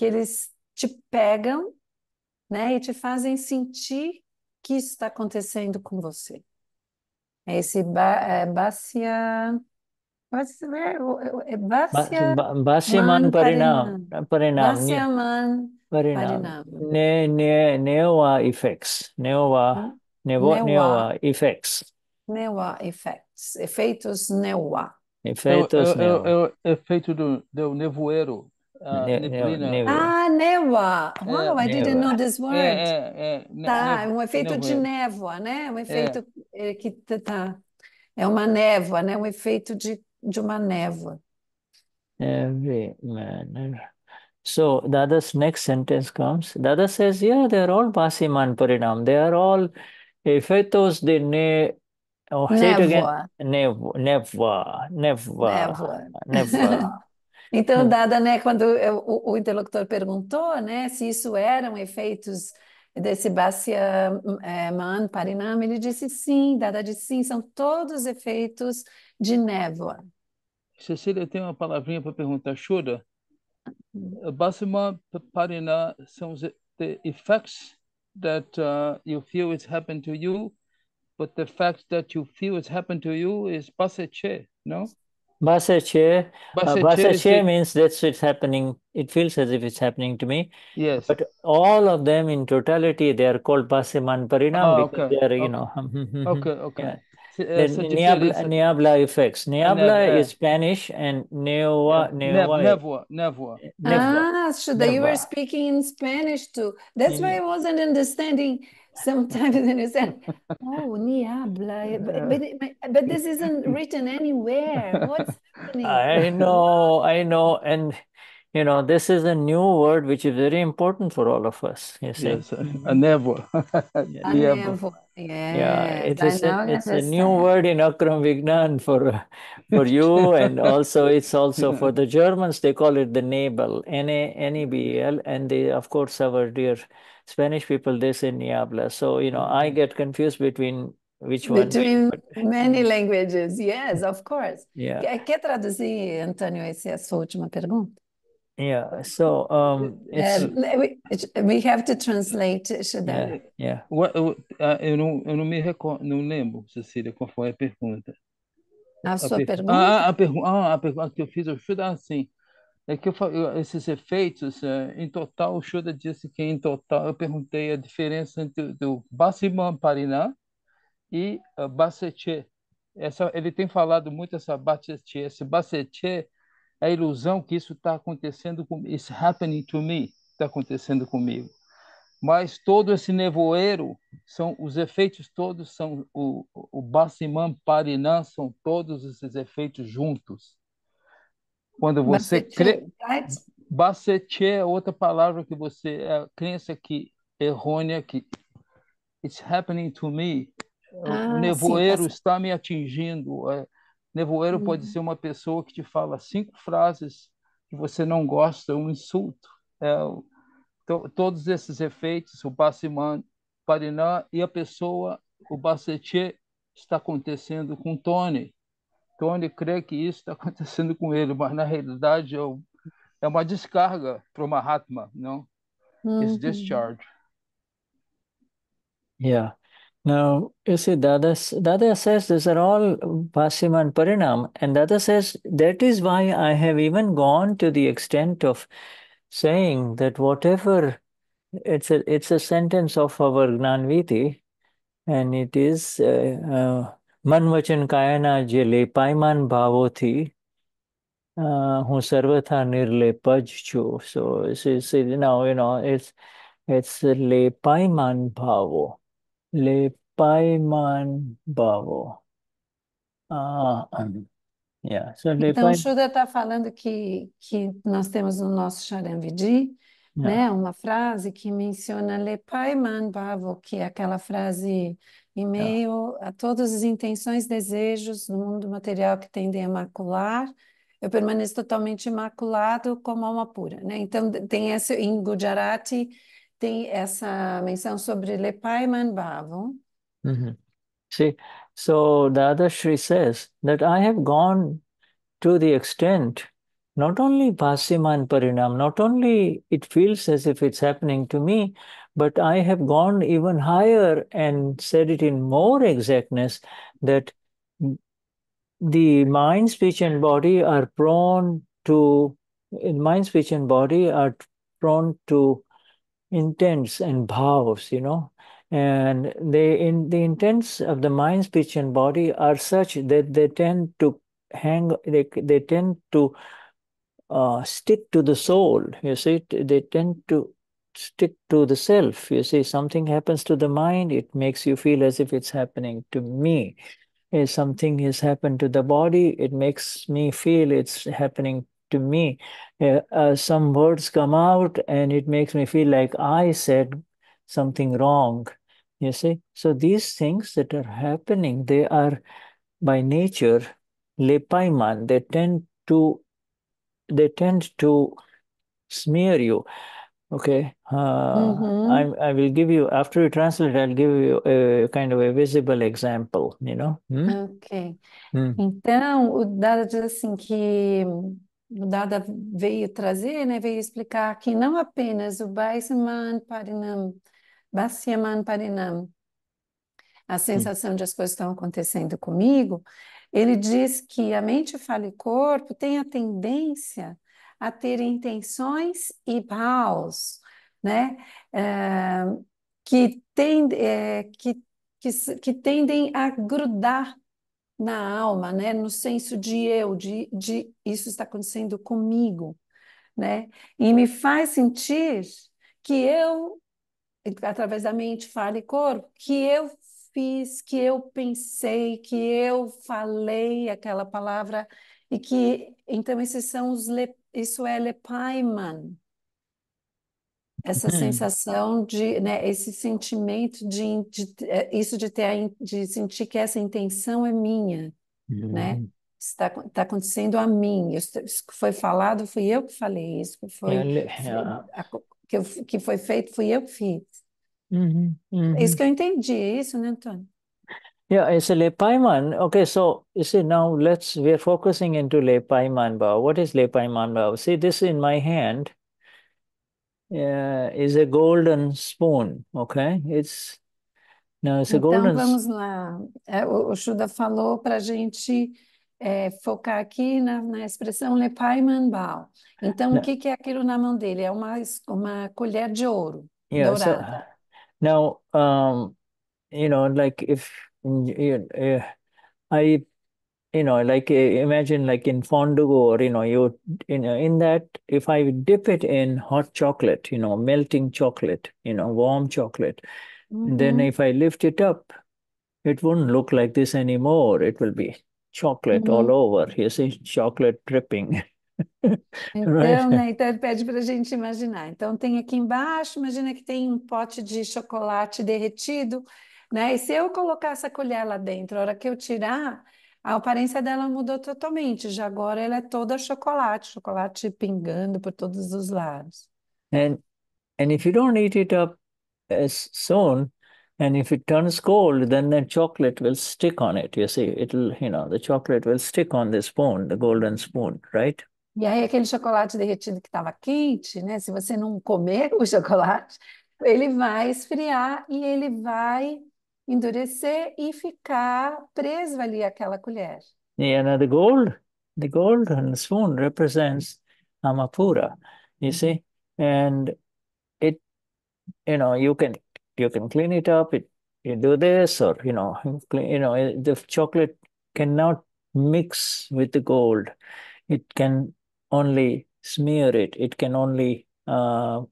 eles te pegam, né, e te fazem sentir que isso está acontecendo com você. Esse Bhassyamaan Parinam. Nevoa effects. Nevoa effects. Nevoa effects. Efeitos Nevoa. Efeitos Nevoa. Efeito do nevoeiro. Névoa. Wow, I didn't know this word. Tá, um efeito de névoa, né? Um efeito que tá. É uma névoa, né? Um efeito de uma névoa. So Dada's next sentence comes. Dada says, yeah, they're all Bhassyamaan Parinam. They are all efeitos de névoa. Oh, say it again. Névoa. Então, Dada, né, quando o interlocutor perguntou, né, se isso eram efeitos desse Bhassyamaan Parinam, ele disse sim, Dada disse sim, são todos efeitos de névoa. Cecília, tem uma palavrinha para perguntar, Shuddha. Bhassyamaan Parinam são os effects that you feel it's happened to you, but the fact that you feel it's happened to you is Bhassyache, no? Bhassyache means that's it's happening. It feels as if it's happening to me. Yes. But all of them in totality, they are called Bhassyamaan Parinam because they are, you know. Niebla effects. Niebla is Spanish and Nevoa. Ah, Shuddha, you were speaking in Spanish too. That's why I wasn't understanding. Sometimes you say, oh, Niebla, but this isn't written anywhere. What's happening? I know. And, you know, this is a new word which is very important for all of us. You see? Yes, a nevoa. It's a new word in Akram Vignan for you, and also it's also for the Germans. They call it the Nebel, N-A-N-E-B-E-L, and they, of course, our dear Spanish people, they say Niebla. So, you know, I get confused between which one. Between many languages, yes, of course. Yeah. Quer traduzir, Antônio, essa é a sua última pergunta? Yeah, so we have to translate, Shuddha. Yeah. Eu não lembro, Cecília, qual foi a pergunta. A sua pergunta? A pergunta que eu fiz, eu Shuddha assim. É que esses efeitos, em total, o Shuddha disse que em total, eu perguntei a diferença entre o Bhassyamaan Parinam e Bhassyache. Ele tem falado muito essa Bhassyache. Esse Bhassyache, a ilusão que isso está acontecendo, it's happening to me, está acontecendo comigo. Mas todo esse nevoeiro, os efeitos todos são o Bhassyamaan Parinam, são todos esses efeitos juntos. Quando você crê, Bhassyache é outra palavra que você, a crença que errônea, que it's happening to me, o nevoeiro está me atingindo. Nevoeiro pode ser uma pessoa que te fala 5 frases que você não gosta, um insulto. Todos esses efeitos, o Bhassyamaan Parinam e a pessoa, o Bhassyache, está acontecendo com Tony. Tony crê que isso está acontecendo com ele, mas na realidade é uma descarga para o Mahatma, não? It's discharge. Yeah. Now, you see, Dada says these are all Bhassyamaan Parinam, and Dada says that is why I have even gone to the extent of saying that whatever, it's a sentence of our Gnanvidhi, and it is Man Vachan Kayana Je Lepayamaan Bhaavo Thi હું સર્વથા નિર્લેપ જ છું. So now it's Lepayamaan Bhaavo. Lepayamaan Bhaavo. So então, Shuddha está falando que nós temos no nosso Charanvidhi, né, uma frase que menciona Lepayamaan Bhaavo, que é aquela frase em meio a todas as intenções e desejos no mundo material que tendem a macular, eu permaneço totalmente imaculado como alma pura, né? Então, tem essa, em Gujarati, tem essa menção sobre Lepayamaan Bhaavo. See, so Dada Shri says that I have gone to the extent, not only Bhassyamaan Parinam, not only it feels as if it's happening to me, but I have gone even higher and said it in more exactness that the mind, speech and body are prone to, intents and bhavs, you know. And the intents of the mind, speech and body are such that they tend to stick to the soul, you see, they tend to stick to the self, you see, something happens to the mind, it makes you feel as if it's happening to me. If something has happened to the body, it makes me feel it's happening to me. Some words come out and it makes me feel like I said something wrong, you see. So these things that are happening, they are by nature Lepayamaan, they tend to smear you. Okay, I will give you, after you translate, I'll give you a kind of a visible example, you know. Ok, então o Dada diz assim que o Dada veio trazer, né, veio explicar que não apenas o Bhassyamaan Parinam, a sensação de as coisas estão acontecendo comigo, ele diz que a mente, fala e corpo tem a tendência a ter intenções e bhaus, né, que tendem a grudar na alma, né, no senso de eu, de isso está acontecendo comigo, né, e me faz sentir que eu, através da mente, fala e corpo, que eu fiz, que eu pensei, que eu falei aquela palavra, e que, então, esses são os isso é Lepayamaan, essa sensação de, né, esse sentimento de sentir que essa intenção é minha, né? Está acontecendo a mim, isso que foi falado, fui eu que falei isso, que foi feito, fui eu que fiz. Isso que eu entendi, é isso, né, Antônio? Yeah, it's a Lepayamaan. Okay, so you see now we're focusing into Lepayamaan Bhaavo. What is Lepayamaan Bhaavo? See, this in my hand is a golden spoon, okay? It's a golden spoon. Então vamos lá. O Shuddha falou para a gente focar aqui na expressão Lepayamaan Bhaavo. Então o que é aquilo na mão dele? É uma colher de ouro dourada. So, now, you know, like if imagine like in fondue, or, you know, in that, if I dip it in hot chocolate, you know, melting chocolate, you know, warm chocolate, then if I lift it up, it won't look like this anymore. It will be chocolate all over. You see, chocolate dripping. Então, né, então ele pede para a gente imaginar. Então tem aqui embaixo, imagina que tem um pote de chocolate derretido, né? E se eu colocar essa colher lá dentro, a hora que eu tirar, a aparência dela mudou totalmente. Já agora ela é toda chocolate pingando por todos os lados. And if you don't eat it up as soon, and if it turns cold, then the chocolate will stick on it. You see, the chocolate will stick on the spoon, the golden spoon, right? E aí aquele chocolate derretido que estava quente, né? Se você não comer o chocolate, ele vai esfriar e ele vai endurecer e ficar preso ali àquela colher. Yeah, now the golden spoon represents Amapura, you see, and it, you know, you can clean it up. You do this, or the chocolate cannot mix with the gold. It can only smear it. It can only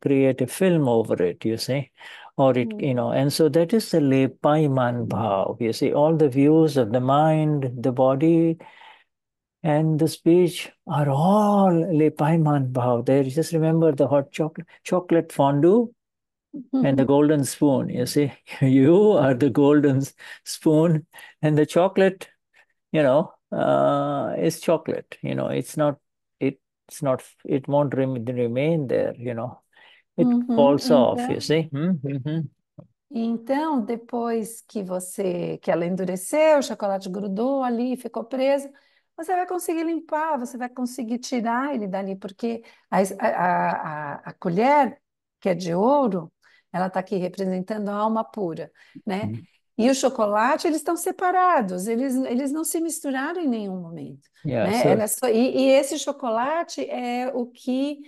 create a film over it, you see. Or it, you know, and so that is the Lepayamaan Bhaavo, you see. All the views of the mind, the body, and the speech are all Lepayamaan Bhaavo. There, just remember the hot chocolate, chocolate fondue, and the golden spoon, you see. You are the golden spoon, and the chocolate, you know, is chocolate, you know. It won't remain there, you know. It falls off, you see. Então, depois que ela endureceu, o chocolate grudou ali, ficou preso, você vai conseguir limpar, você vai conseguir tirar ele dali, porque a colher, que é de ouro, ela está aqui representando a alma pura, né? E o chocolate, eles estão separados, eles não se misturaram em nenhum momento. Né? So... E esse chocolate é o que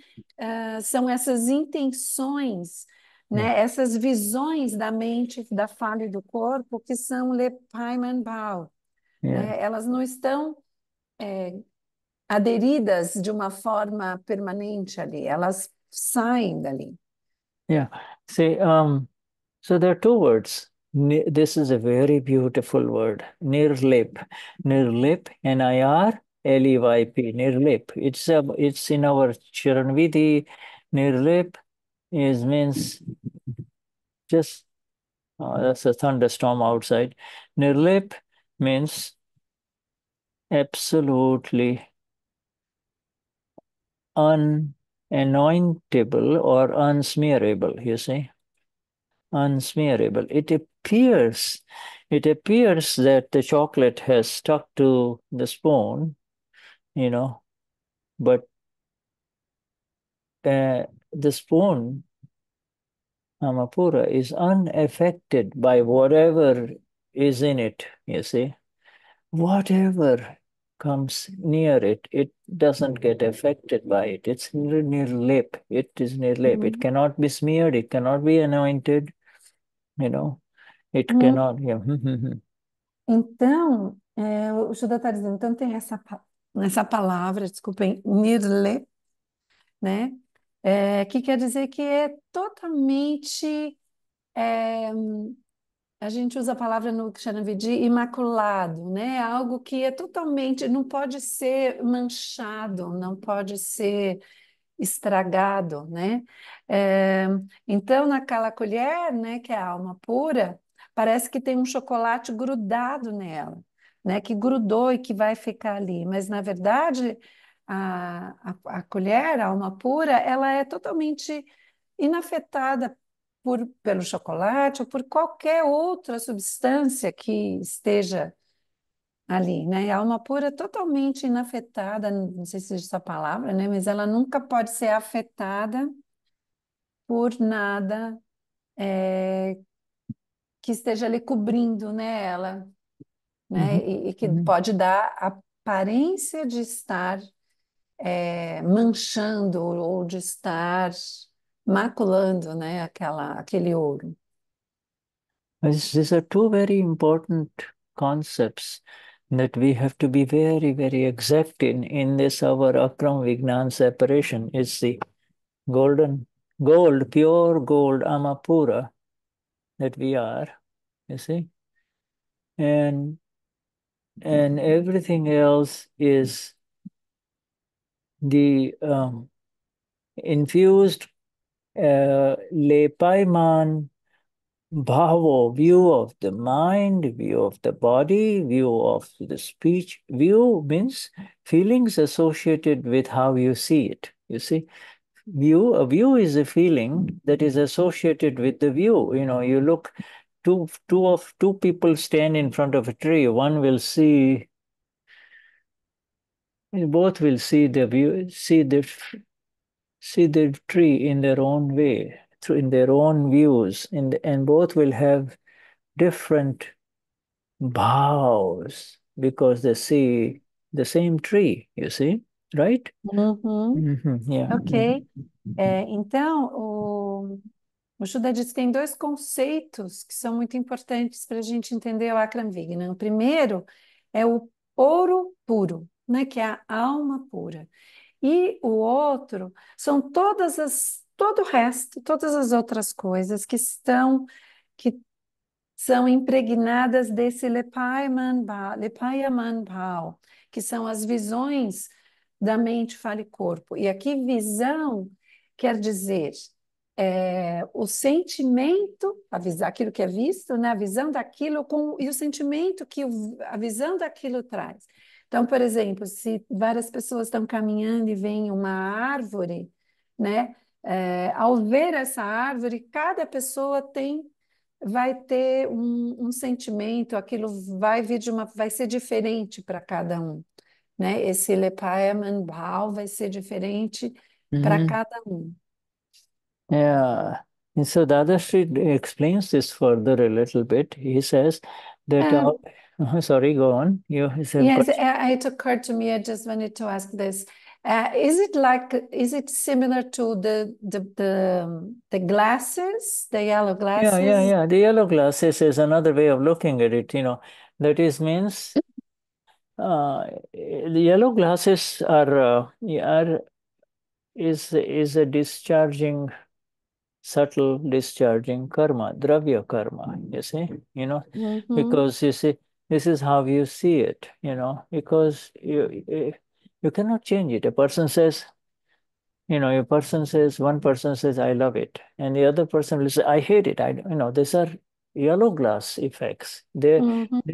são essas intenções, né? Essas visões da mente, da fala e do corpo, que são Lepayamaan Bhaavo. Né? Elas não estão aderidas de uma forma permanente ali, elas saem dali. See, so there are two words. This is a very beautiful word, Nirlep. Nirlep, Nirlep, Nirlep. It's in our Charanvidhi. Nirlep means just, that's a thunderstorm outside. Nirlep means absolutely unanointable or unsmearable, you see. Unsmearable. It appears that the chocolate has stuck to the spoon, you know, but the spoon, Amapura, is unaffected by whatever is in it, you see. Whatever comes near it, it doesn't get affected by it. It's Nirlep. It is Nirlep. It cannot be smeared. It cannot be anointed. You know, it cannot. Então, o Shuddha está dizendo, então tem essa palavra, desculpem, Nirlep, né? Que quer dizer que é totalmente, a gente usa a palavra no Charanvidhi, imaculado, né? Algo que é totalmente, não pode ser manchado, não pode ser estragado, né? Então, naquela colher, né, que é a alma pura, parece que tem um chocolate grudado nela, né, que grudou e que vai ficar ali. Mas, na verdade, a colher, a alma pura, ela é totalmente inafetada pelo chocolate ou por qualquer outra substância que esteja ali, né? A alma pura é totalmente inafetada, não sei se é essa palavra, né? Mas ela nunca pode ser afetada por nada que esteja ali cobrindo, né, ela, né? E que pode dar a aparência de estar manchando ou de estar maculando, né, aquele ouro. These are two very important concepts that we have to be very, very exact in this our Akram Vignan separation. It's the gold, pure gold, Amapura that we are, you see. And everything else is the infused Lepayamaan Bhaavo, view of the mind, view of the body, view of the speech. View means feelings associated with how you see it, you see. A view is a feeling that is associated with the view. You know, you look, two people stand in front of a tree. One will see, both will see the view, see the tree in their own way, in their own views, and both will have different bhaavas because they see the same tree, you see, right? Ok. Então, o Shuddha diz que tem dois conceitos que são muito importantes para a gente entender o Akram Vignan. O primeiro é o ouro puro, né, que é a alma pura. E o outro são todo o resto, todas as outras coisas que são impregnadas desse Lepayamaan Bhaavo, que são as visões da mente, fala e corpo. E aqui visão quer dizer o sentimento, aquilo que é visto, né? A visão daquilo e o sentimento que a visão daquilo traz. Então, por exemplo, se várias pessoas estão caminhando e veem uma árvore, né? Ao ver essa árvore, cada pessoa vai ter um sentimento, aquilo vai vir vai ser diferente para cada um, né? Esse Lepayamaan Bhaavo vai ser diferente para cada um. Yeah, and so Dada Shri explains this further a little bit. He says that. Sorry, go on. Yes, it occurred to me. I just wanted to ask this. Is it similar to the glasses, the yellow glasses? Yeah. The yellow glasses is another way of looking at it. You know, that is means the yellow glasses is a discharging, subtle discharging karma, dravya karma. You see, you know, because you see this is how you see it. You know, because you cannot change it. One person says, I love it. And the other person will say, I hate it. These are yellow glass effects. They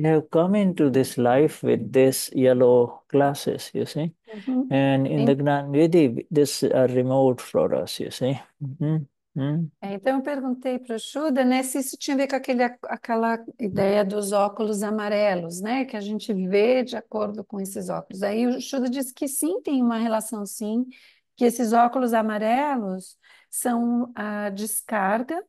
have come into this life with this yellow glasses, you see. And in the Gnanvidhi, this are removed for us, you see. Então, eu perguntei para o Shuddha, né, se isso tinha a ver com aquela ideia dos óculos amarelos, né, que a gente vê de acordo com esses óculos. Aí o Shuddha disse que sim, tem uma relação sim, que esses óculos amarelos são a descarga,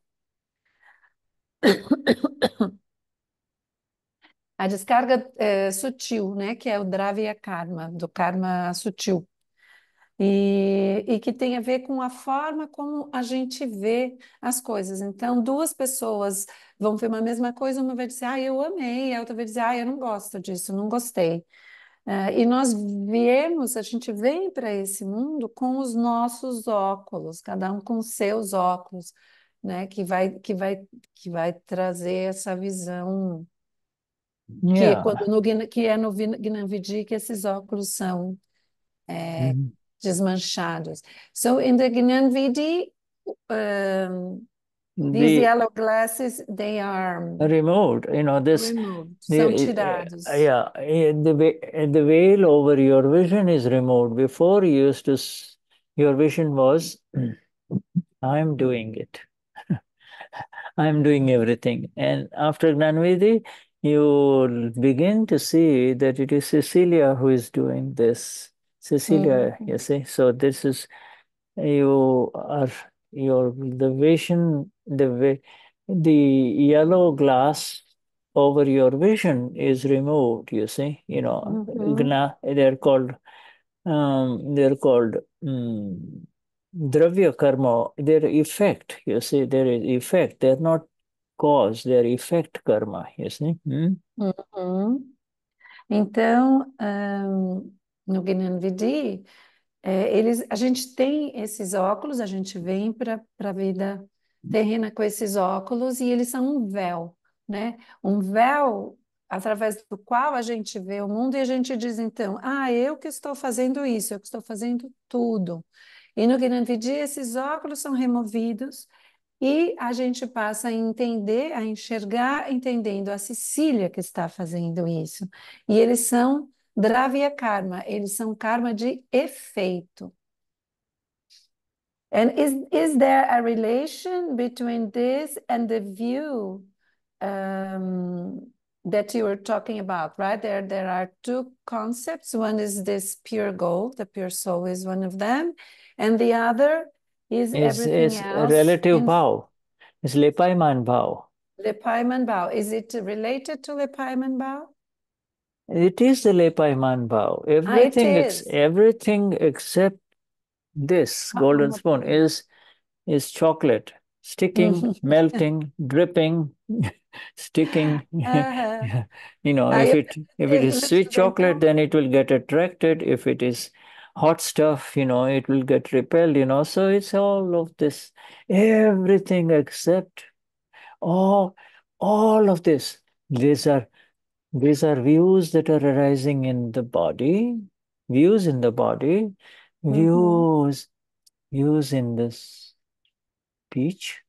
sutil, né, que é o Dravya karma, do karma sutil. E que tem a ver com a forma como a gente vê as coisas. Então, duas pessoas vão ver uma mesma coisa, uma vai dizer, eu amei, a outra vai dizer, eu não gosto disso, não gostei. E nós a gente vem para esse mundo com os nossos óculos, cada um com seus óculos, né? Que vai trazer essa visão, que é no Gnanvidhi que esses óculos são desmanchados. So in the Gnanvidhi, these yellow glasses, they are removed. São tirados. The veil over your vision is removed. Before your vision was, I'm doing it. I'm doing everything. And after Gnanvidhi, you begin to see that it is Cecilia who is doing this. Cecilia, you see, so this is, the yellow glass over your vision is removed, you see, they're called dravya karma, their effect, you see, there is effect, they're not cause, they're effect karma, you see. Então, no Gnanvidhi, a gente tem esses óculos, a gente vem para a vida terrena com esses óculos e eles são um véu, né? Um véu através do qual a gente vê o mundo e a gente diz então, eu que estou fazendo isso, eu que estou fazendo tudo. E no Gnanvidhi esses óculos são removidos e a gente passa a entender, a enxergar, entendendo a Cecília que está fazendo isso. E eles são Dravya karma, eles são karma de efeito. And is there a relation between this and the view that you were talking about, right? There are two concepts. One is this pure goal, the pure soul is one of them. And the other is everything else. It's relative bhav. It's Lepayamaan Bhaavo. Lepayamaan Bhaavo. Is it related to Lepayamaan Bhaavo? It is the Lepayamaan Bhaavo. Everything except this golden spoon is chocolate, sticking, melting, dripping, sticking. You know, if it is sweet chocolate, then it will get attracted. If it is hot stuff, you know, it will get repelled, you know. So it's all of this, everything except all of this. These are views that are arising in the body, views in the body, views in this speech,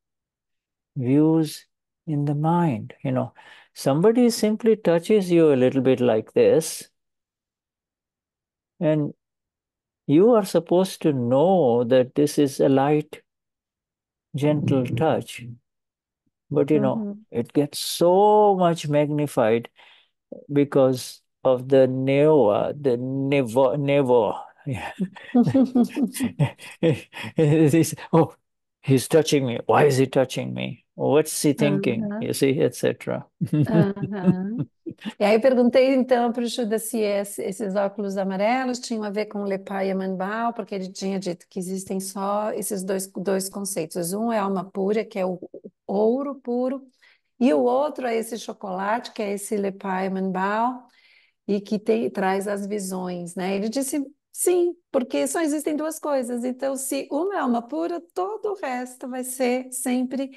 views in the mind. You know, somebody simply touches you a little bit like this, and you are supposed to know that this is a light, gentle touch. But, you know, it gets so much magnified because of the Nevoa. Oh, he's touching me. Why is he touching me? What's he thinking? You see, etc. E aí eu perguntei então para o Shuddha se esses óculos amarelos tinham a ver com Lepayamaan Bhaavo, porque ele tinha dito que existem só esses dois conceitos. Um é a Amapura, que é o ouro puro, e o outro é esse chocolate, que é esse Lepayamaan Bhaavo, e que traz as visões, né? Ele disse sim, porque só existem duas coisas. Então, se uma é alma pura, todo o resto vai ser sempre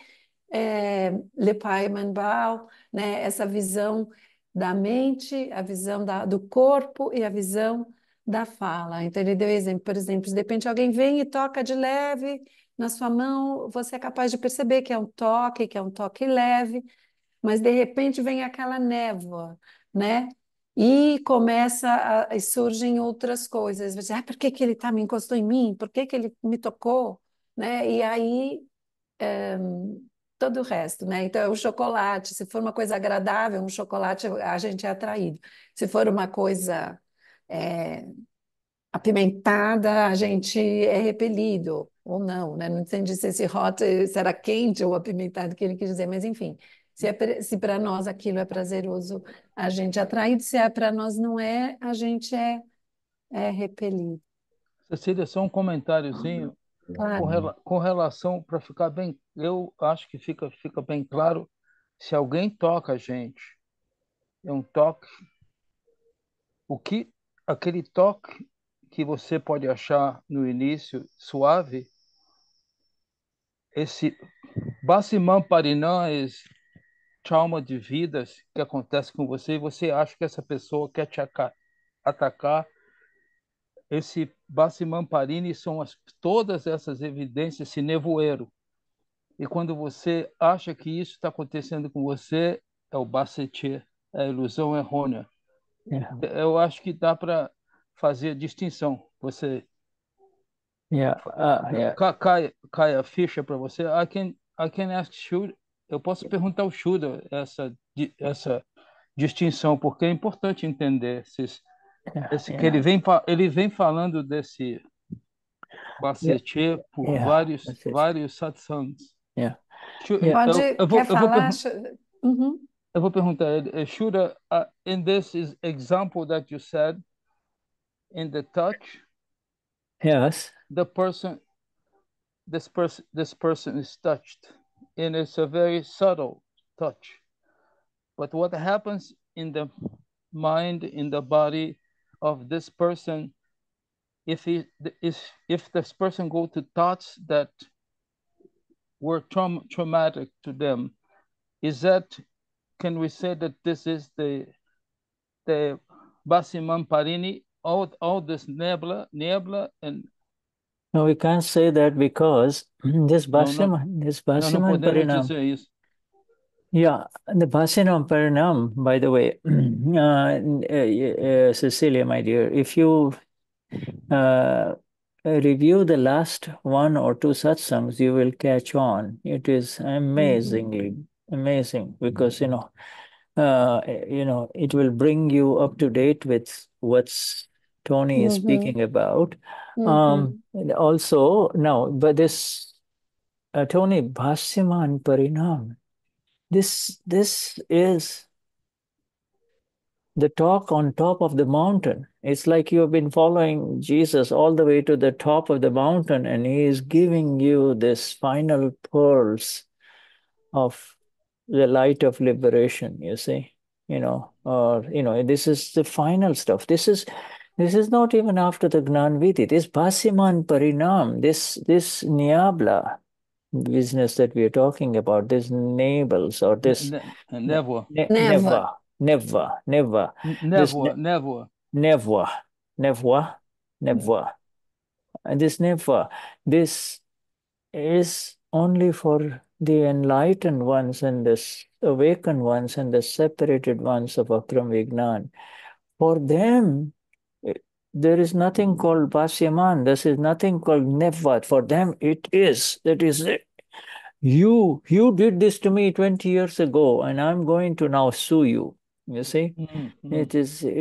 Lepayamaan Bhaavo, né? Essa visão da mente, a visão do corpo e a visão da fala. Então, ele deu exemplo, por exemplo, de repente alguém vem e toca de leve na sua mão, você é capaz de perceber que é um toque leve, mas de repente vem aquela névoa, né? E surgem outras coisas. Você, por que que ele me encostou em mim? Por que que ele me tocou? Né? E aí, todo o resto, né? Então, é o chocolate. Se for uma coisa agradável, um chocolate, a gente é atraído. Se for uma coisa apimentada, a gente é repelido. Ou não, né? Não sei se esse hot será quente ou apimentado que ele quis dizer, mas enfim. Se para nós aquilo é prazeroso, a gente é atraído. Se para nós não é, a gente é repelido. Cecília, só um comentáriozinho com relação, para ficar bem... Eu acho que fica bem claro, se alguém toca a gente, é um toque. Aquele toque que você pode achar no início suave, esse Bhassyamaan Parinam, trauma de vidas que acontece com você, e você acha que essa pessoa quer te atacar. Esse Bhassyamaan Parinam são todas essas evidências, esse nevoeiro. E quando você acha que isso está acontecendo com você, é o Bhassyamaan, é a ilusão errônea. Eu acho que dá para fazer a distinção. Você cai a ficha para você. I can ask you. Eu posso perguntar ao Shuddha essa distinção, porque é importante entender que ele vem falando desse Bhassyamaan por vários satsangs. Eu vou perguntar a ele, Shuddha, in this example that you said, in the touch, this person is touched. And it's a very subtle touch. But what happens in the mind, in the body of this person, if this person go to thoughts that were traumatic to them, can we say that this is the Bhassyamaan Parinam, all this niebla and... No, we can't say that, because this Bhassyamaan Parinam, the Bhassyamaan Parinam, by the way, Cecilia, my dear, if you review the last one or two satsangs, you will catch on. It is amazing, because, it will bring you up to date with what's Tony is speaking about. Also, now, but this Tony, Bhassyamaan Parinam, this is the talk on top of the mountain. It's like you have been following Jesus all the way to the top of the mountain, and he is giving you this final pearls of the light of liberation, you see, this is the final stuff. This is not even after the Gnanvidhi. This Bhassyamaan Parinam, this Niebla business that we are talking about, this nabels or this... Nevoa. And this Nevoa, this is only for the enlightened ones and the awakened ones and the separated ones of Akram Vignan. For them, there is nothing called Bhassyamaan. This is nothing called Nevoa. For them, it is. That is it. You did this to me 20 years ago, and I'm going to now sue you. You see? Mm-hmm. It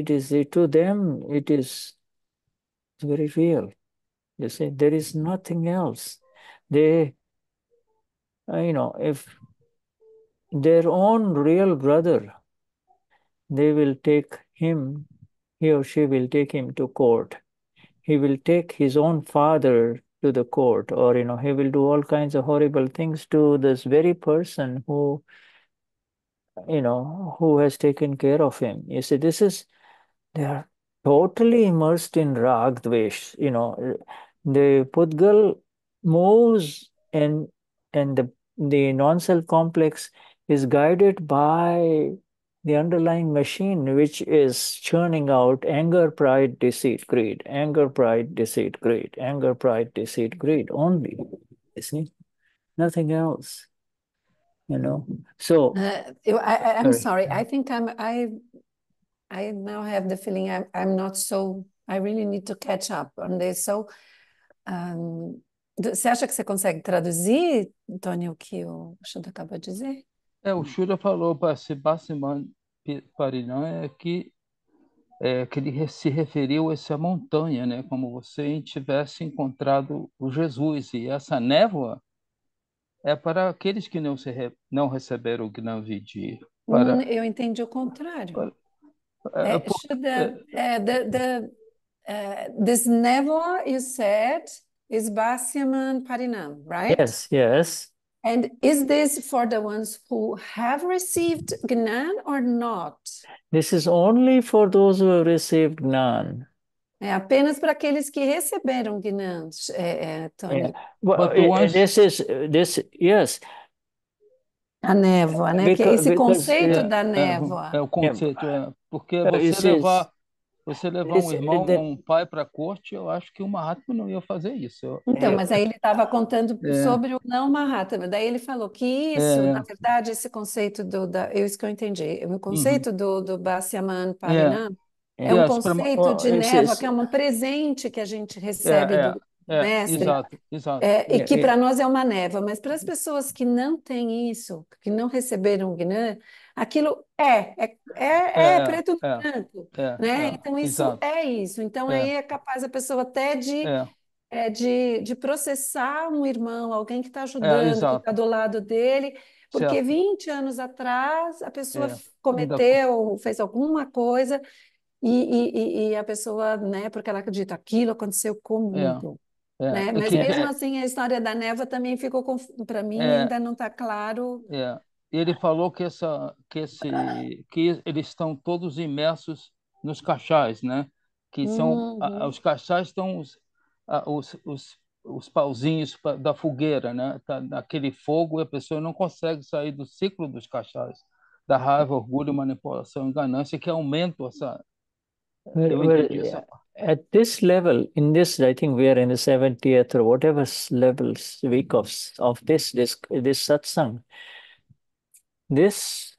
is to them, it is very real. You see, there is nothing else. They, if their own real brother, he or she will take him to court. He will take his own father to the court, or, he will do all kinds of horrible things to this very person who has taken care of him. You see, they are totally immersed in Rag Dvesh. The Pudgal moves and the non-self complex is guided by the underlying machine, which is churning out anger, pride, deceit, greed, anger, pride, deceit, greed, anger, pride, deceit, greed only, you see, nothing else, so. I'm sorry, I think I now have the feeling I'm not so, I really need to catch up on this, so, você acha que você consegue traduzir, Tony, o que o Shuddha acabou de dizer? O Shuddha falou para Bhassyamaan Parinam que ele se referiu a essa montanha, né? Como você tivesse encontrado o Jesus. E essa névoa é para aqueles que não receberam o Gnanvidhi. Eu entendi o contrário. Shuddha, this névoa, you said, is Bhassyamaan Parinam, right? Yes, yes. And is this for the ones who have received Gnan or not? This is only for those who have received Gnan. É apenas para aqueles que receberam Gnan, Tony. Yeah. Well, yes. A névoa, né? Because, esse conceito da névoa. É o conceito, porque você levar um irmão ou um pai para a corte, eu acho que o Mahatma não ia fazer isso. Então, mas aí ele estava contando sobre o não Mahatma. Daí ele falou que isso, na verdade, esse conceito isso que eu entendi. O conceito do Bhassyamaan Parinam é um conceito de névoa, que é um presente que a gente recebe do mestre. Exato. E que para nós é uma névoa, mas para as pessoas que não têm isso, que não receberam o Gnan, aquilo é preto e branco, né? Então isso é isso. Então aí é capaz a pessoa até de processar um irmão, alguém que está ajudando, que está do lado dele, porque 20 anos atrás a pessoa cometeu, fez alguma coisa e a pessoa, né? Porque ela acredita, aquilo aconteceu comigo. Né? Mas mesmo assim a história da névoa também ficou para mim ainda não está claro. Ele falou que eles estão todos imersos nos cachais, né? Que são os cachais estão os pauzinhos da fogueira, né? Tá naquele fogo e a pessoa não consegue sair do ciclo dos cachais, da raiva, orgulho, manipulação e ganância que aumenta essa. At this level, I think we are in the 70th or whatever levels week of this satsang. This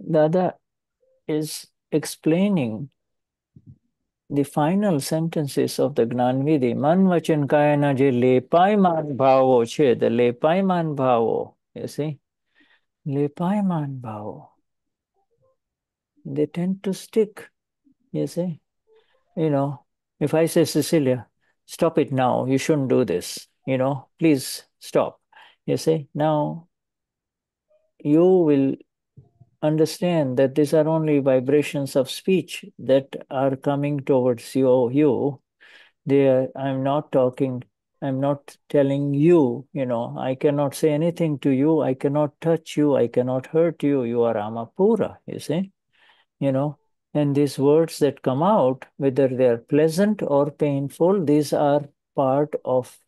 Dada is explaining the final sentences of the Gnanvidhi. Man vachan kayana je lepayamaan bhaavo che, the lepayamaan bhaavo. You see? Lepayamaan bhaavo. They tend to stick. You see? If I say, Cecilia, stop it now, you shouldn't do this. Please stop. You see, now you will understand that these are only vibrations of speech that are coming towards you. I'm not talking I'm not telling you, you know, I cannot say anything to you, I cannot touch you, I cannot hurt you, you are Amapura, you see, you know. And these words that come out, whether they are pleasant or painful, these are part of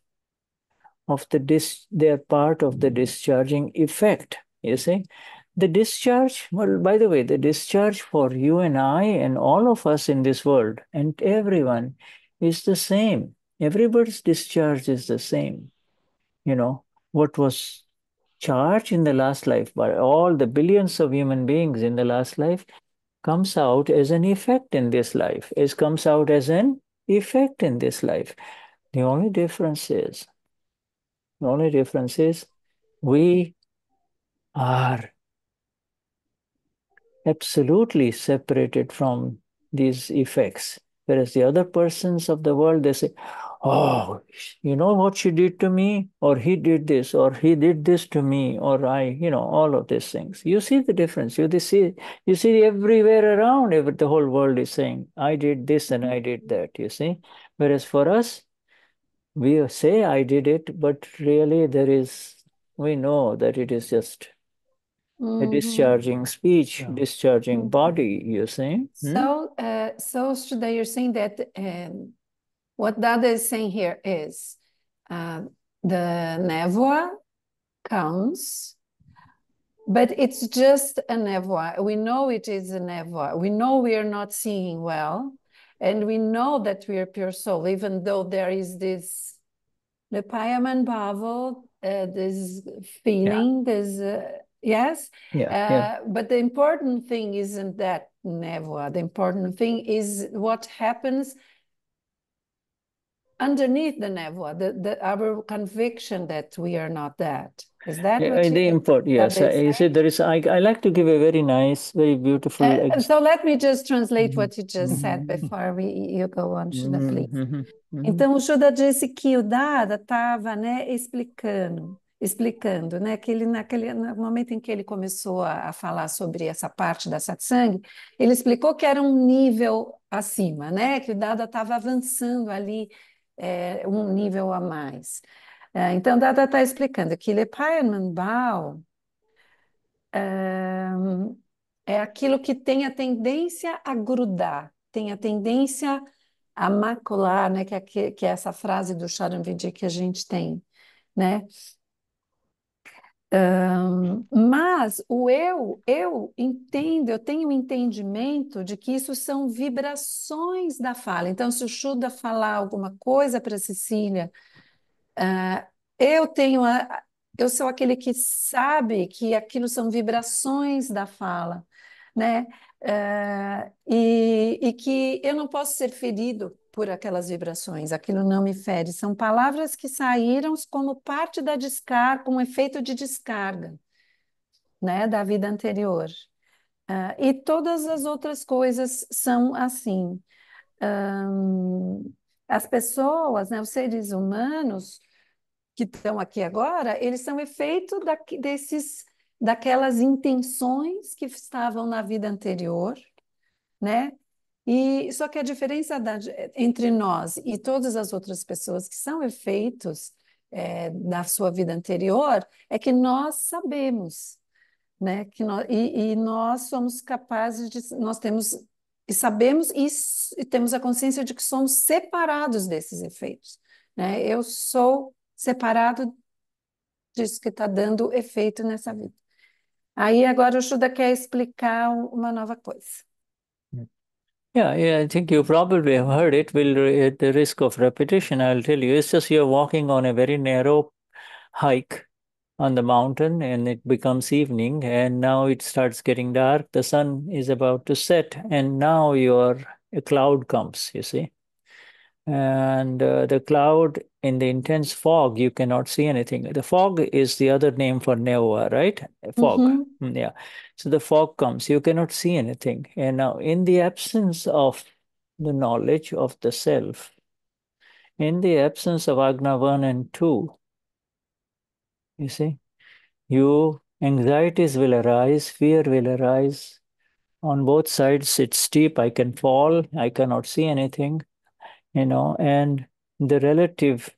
the they are part of the discharging effect, you see. The discharge, well, by the way, the discharge for you and I and all of us in this world and everyone is the same. Everybody's discharge is the same. You know, what was charged in the last life by all the billions of human beings in the last life comes out as an effect in this life. It comes out as an effect in this life. The only difference is we are absolutely separated from these effects. Whereas the other persons of the world, they say, oh, you know what she did to me? Or he did this, or he did this to me, or I, you know, all of these things. You see the difference. You see everywhere around, the whole world is saying, I did this and I did that, you see. Whereas for us, we say I did it, but really we know that it is just a discharging speech, discharging body, you see. So Shuddha, you're saying that what Dada is saying here is the nevoa comes, but it's just a nevoa. We know it is a nevoa. We know we are not seeing well, and we know that we are pure soul, even though there is this Lepayamaan Bhaavo, this feeling, this... But the important thing isn't that nevoa. The important thing is what happens underneath the nevoa, our conviction that we are not that. Is that what the important? Yes, you see, there is. I like to give a very nice, very beautiful. So let me just translate what you just said before you go on, Shuddha, please. Então o Shuddha disse que o Dada estava, né, explicando, né, que ele, no momento em que ele começou a falar sobre essa parte da satsang, ele explicou que era um nível acima, né, que o Dada estava avançando ali um nível a mais. Então, o Dada está explicando que Lepayamaan Bhaavo é aquilo que tem a tendência a grudar, tem a tendência a macular, né, que é essa frase do Charanvidhi que a gente tem, né? Mas o eu entendo, eu tenho o entendimento de que isso são vibrações da fala. Então, se o Shuddha falar alguma coisa para Cecília, eu sou aquele que sabe que aquilo são vibrações da fala, né? E que eu não posso ser ferido por aquelas vibrações, aquilo não me fere. São palavras que saíram como parte da descarga, como efeito de descarga, né, da vida anterior. E todas as outras coisas são assim. As pessoas, né, os seres humanos que estão aqui agora, eles são efeito daquelas intenções que estavam na vida anterior, né? E só que a diferença entre nós e todas as outras pessoas que são efeitos da sua vida anterior é que nós sabemos, né? E nós somos capazes de... Nós temos e sabemos e temos a consciência de que somos separados desses efeitos, né? Eu sou separado disso que está dando efeito nessa vida. Aí agora o Shuddha quer explicar uma nova coisa. Yeah, I think you probably have heard it. At the risk of repetition, I'll tell you. It's just you're walking on a very narrow hike on the mountain and it becomes evening and now it starts getting dark. The sun is about to set and now a cloud comes, you see. And the cloud, in the intense fog, you cannot see anything. The fog is the other name for nevoa, right? Fog. Yeah. So the fog comes, you cannot see anything. And now, in the absence of the knowledge of the self, in the absence of Agna 1 and 2, you see, anxieties will arise, fear will arise. On both sides, it's steep, I can fall, I cannot see anything. You know, and the relative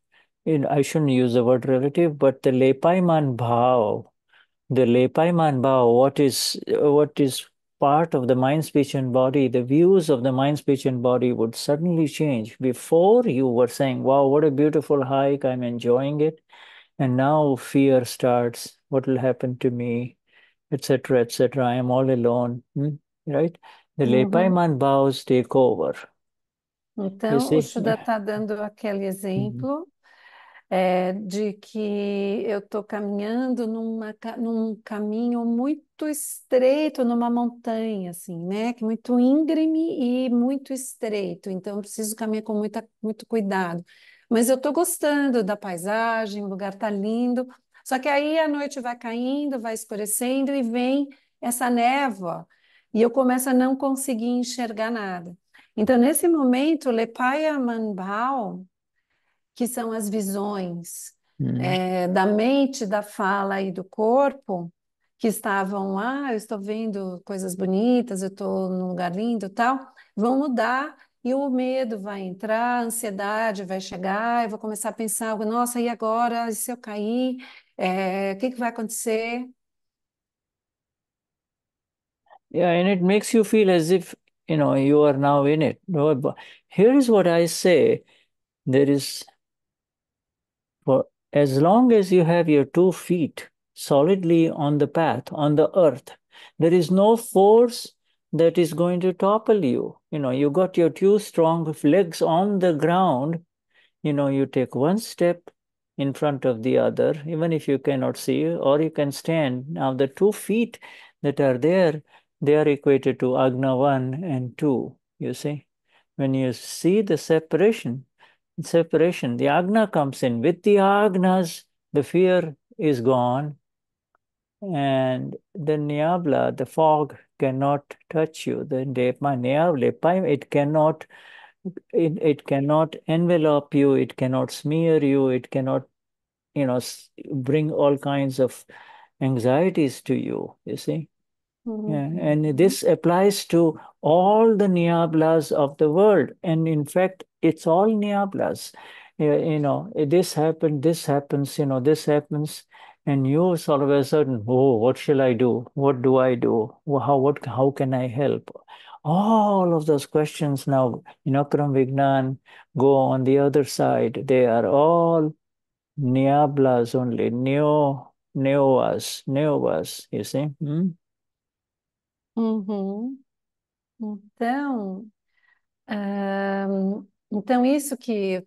I shouldn't use the word relative, but the Lepayamaan Bhaavo, what is part of the mind, speech and body, the views of the mind, speech and body would suddenly change. Before you were saying, wow, what a beautiful hike, I'm enjoying it. And now fear starts, what will happen to me, etc., etc., I am all alone, right? The Lepayamaan Bhaavos take over. Então, o Shuddha está dando aquele exemplo de que eu estou caminhando num caminho muito estreito, numa montanha, assim, né? Muito íngreme e muito estreito. Então, eu preciso caminhar com muito cuidado. Mas eu estou gostando da paisagem, o lugar está lindo. Só que aí a noite vai caindo, vai escurecendo e vem essa névoa. E eu começo a não conseguir enxergar nada. Então, nesse momento, Lepayamaan Bhaavo, que são as visões da mente, da fala e do corpo, que estavam, eu estou vendo coisas bonitas, eu estou num lugar lindo e tal, vão mudar e o medo vai entrar, a ansiedade vai chegar, eu vou começar a pensar, nossa, e agora? E se eu cair? O que vai acontecer? Yeah, and it makes you feel as if you are now in it. Here is what I say. There is, for as long as you have your 2 feet solidly on the path, on the earth, there is no force that is going to topple you. You got your 2 strong legs on the ground. You take one step in front of the other, even if you cannot see, or you can stand. Now the 2 feet that are there, they are equated to Agna 1 and 2, you see. When you see the separation, the Agna comes in. With the Agnas, the fear is gone. And the Niebla, the fog, cannot touch you. The Niebla, it cannot envelop you, it cannot smear you, it cannot, bring all kinds of anxieties to you, you see. Yeah, and this applies to all the nieblas of the world. And in fact, it's all nieblas. This happens. And you sort of a sudden, oh, what shall I do? What do I do? How can I help? All of those questions now, Akram Vignan, go on the other side. They are all nieblas only. Nevoas, you see? Então isso que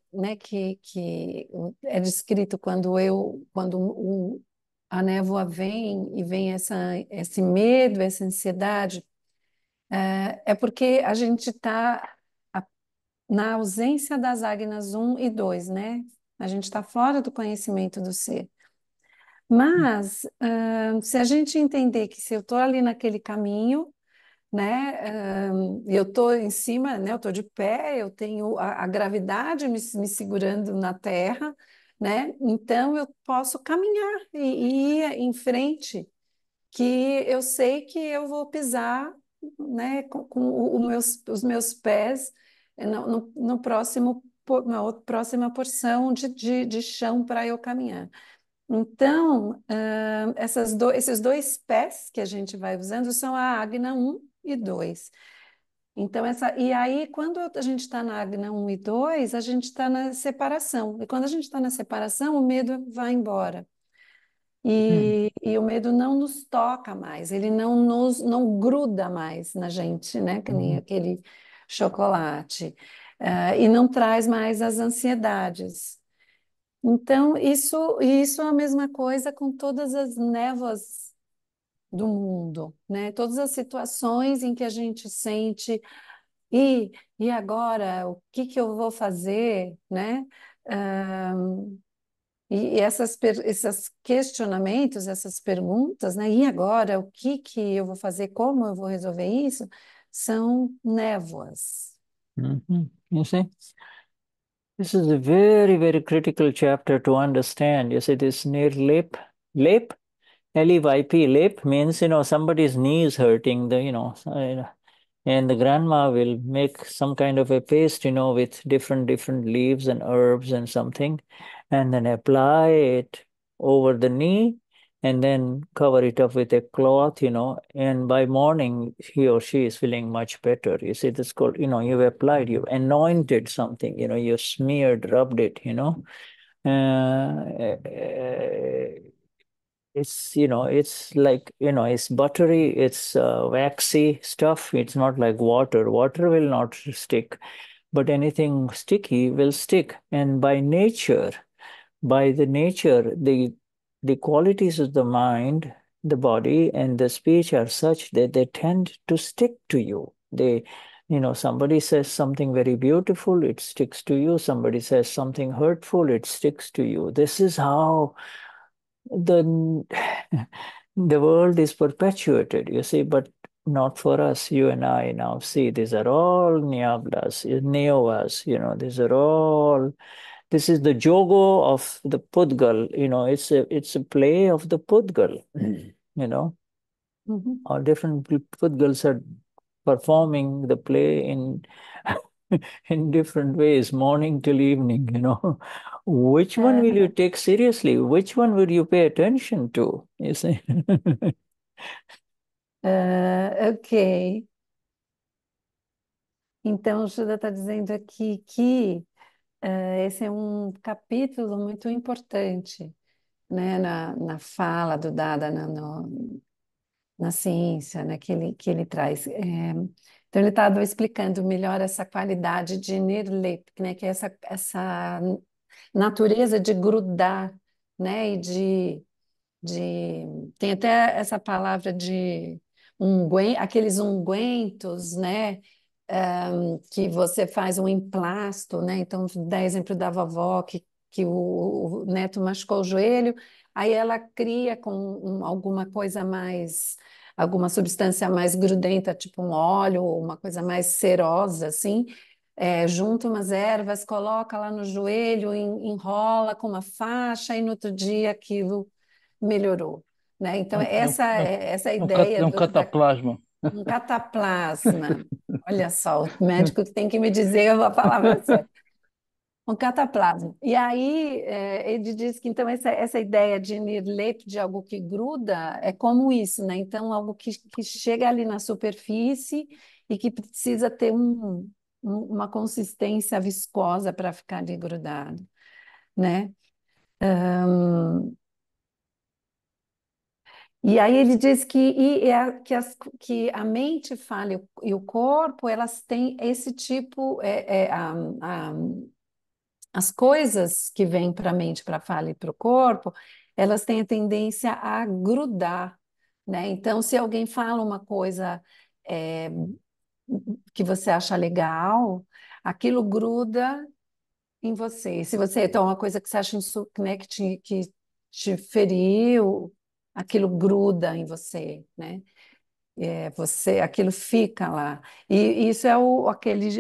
é descrito quando a névoa vem e vem esse medo, essa ansiedade, é porque a gente está na ausência das Agnas 1 e 2, né? A gente está fora do conhecimento do ser. Mas, se a gente entender que se eu estou ali naquele caminho, né, eu estou em cima, né, eu estou de pé, eu tenho a gravidade me segurando na terra, né, então eu posso caminhar e ir em frente, que eu sei que eu vou pisar, né, com os meus pés na próxima porção de chão para eu caminhar. Então, esses 2 pés que a gente vai usando são a Agna 1 e 2. Então, e aí, quando a gente está na Agna 1 e 2, a gente está na separação. E quando a gente está na separação, o medo vai embora. E o medo não nos toca mais, ele não gruda mais na gente, né? Que nem aquele chocolate. E não traz mais as ansiedades. Então, isso é a mesma coisa com todas as névoas do mundo, né? Todas as situações em que a gente sente, e agora, o que eu vou fazer, né? E esses questionamentos, essas perguntas, né? E agora, o que eu vou fazer, como eu vou resolver isso, são névoas. You see? This is a very, very critical chapter to understand. You see, this Nirlep, L-E-Y-P, Lep means, somebody's knee is hurting, and the grandma will make some kind of a paste, with different leaves and herbs and something. and then apply it over the knee and then cover it up with a cloth, you know, and by morning he or she is feeling much better. You see, this called, you know, you've applied, you've anointed something, you know, you smeared, rubbed it, you know. It's, you know, it's like, you know, it's buttery, it's waxy stuff. It's not like water. Water will not stick, but anything sticky will stick. And by nature, the qualities of the mind, the body, and the speech are such that they tend to stick to you. They, you know, somebody says something very beautiful, it sticks to you. Somebody says something hurtful, it sticks to you. This is how the world is perpetuated, you see, but not for us. You and I now see these are all nieblas, neoas, you know, these are all... This is the jogo of the Pudgal, you know, it's a play of the Pudgal, you know. Mm-hmm. All different Pudgals are performing the play in in different ways, morning till evening, you know. Which one will you take seriously? Which one will you pay attention to? You see? Ok. Então, o Shuddha está dizendo aqui que esse é um capítulo muito importante, né, na fala do Dada, na ciência, né, que ele traz. Então, ele estava explicando melhor essa qualidade de Nirlep, né, que é essa natureza de grudar, né, e de... Tem até essa palavra de aqueles ungüentos, né, que você faz um emplasto, né? Então, dá exemplo da vovó que o neto machucou o joelho, aí ela cria com alguma coisa mais, alguma substância mais grudenta, tipo um óleo, uma coisa mais cerosa, assim, junta umas ervas, coloca lá no joelho, enrola com uma faixa e no outro dia aquilo melhorou, né? Então, essa ideia... É um cataplasma. Um cataplasma. Olha só, o médico tem que me dizer a palavra certa. Um cataplasma. E aí, ele diz que então essa ideia de Nirlep, de algo que gruda, é como isso, né? Então, algo que chega ali na superfície e que precisa ter uma consistência viscosa para ficar ali grudado, né? E aí ele diz que a mente fala e o corpo, elas têm esse tipo, as coisas que vêm para a mente, para a fala e para o corpo, elas têm a tendência a grudar, né? Então, se alguém fala uma coisa que você acha legal, aquilo gruda em você. Se você então uma coisa que você acha, né, que te feriu, aquilo gruda em você, né? Aquilo fica lá. E isso é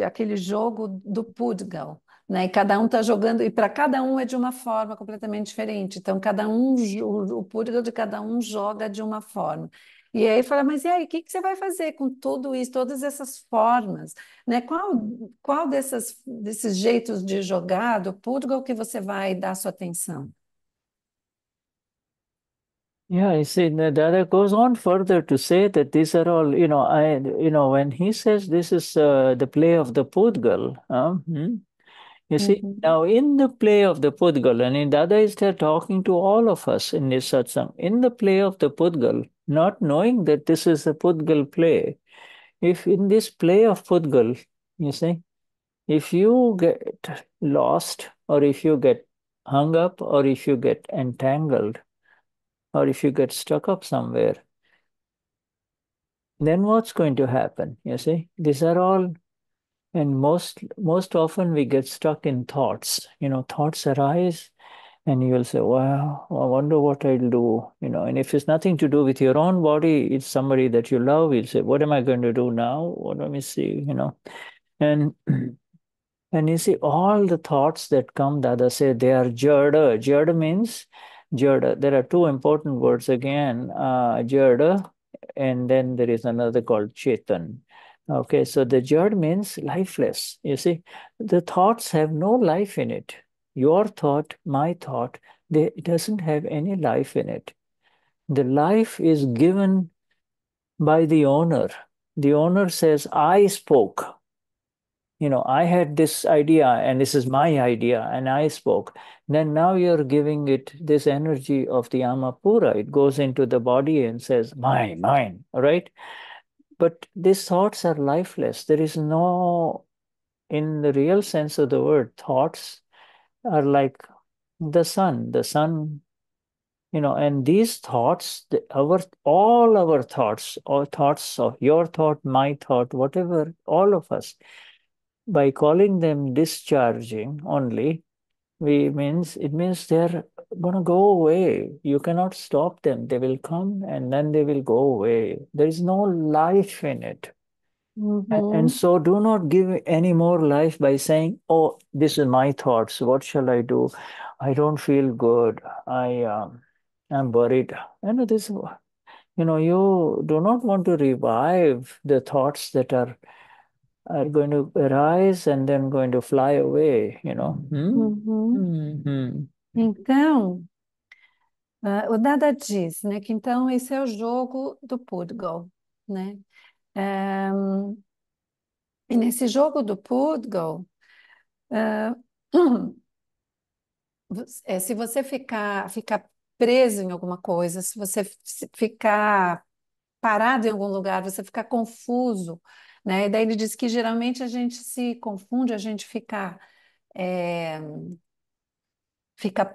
aquele jogo do Pudgal, né? E cada um está jogando, e para cada um é de uma forma completamente diferente. Então, cada um, o Pudgal de cada um joga de uma forma. E aí fala, mas e aí, o que você vai fazer com tudo isso, todas essas formas, né? Qual desses jeitos de jogar do Pudgal que você vai dar sua atenção? Yeah, you see, Dada goes on further to say that these are all, you know, when he says this is the play of the Pudgal, you see, now in the play of the Pudgal, and in Dada is there talking to all of us in this satsang, in the play of the Pudgal, not knowing that this is a Pudgal play, if in this play of Pudgal, you see, if you get lost, or if you get hung up, or if you get entangled, or if you get stuck up somewhere, then what's going to happen? You see, these are all, and most often we get stuck in thoughts. You know, thoughts arise and you will say, wow, I wonder what I'll do. You know, and if it's nothing to do with your own body, it's somebody that you love, you'll say, what am I going to do now? What, let me see, you know. And you see, all the thoughts that come, Dada say, they are Jada. Jada means... Jada. There are two important words again, Jada, and then there is another called Chetan. Okay, so the Jada means lifeless, you see. The thoughts have no life in it. your thought, my thought, it doesn't have any life in it. The life is given by the owner. The owner says, I spoke. You know, I had this idea and this is my idea and I spoke. Then now you're giving it this energy of the Amapura. It goes into the body and says, mine, mine, all right? But these thoughts are lifeless. There is no, in the real sense of the word, thoughts are like the sun, you know, and these thoughts, all our thoughts, or thoughts of your thought, my thought, whatever, all of us, by calling them discharging only, it means they're going to go away. You cannot stop them. They will come and then they will go away. There is no life in it. Mm-hmm. And so do not give any more life by saying, oh, this is my thoughts. What shall I do? I don't feel good. I'm worried. And this, you know, you do not want to revive the thoughts that are going to arise and then going to fly away, you know. Mm-hmm. Mm-hmm. Então, o Dada diz, né, que então esse é o jogo do Pudgal, né? E nesse jogo do Pudgal, se você ficar preso em alguma coisa, se você ficar parado em algum lugar, você ficar confuso, né? E daí ele diz que geralmente a gente se confunde, a gente fica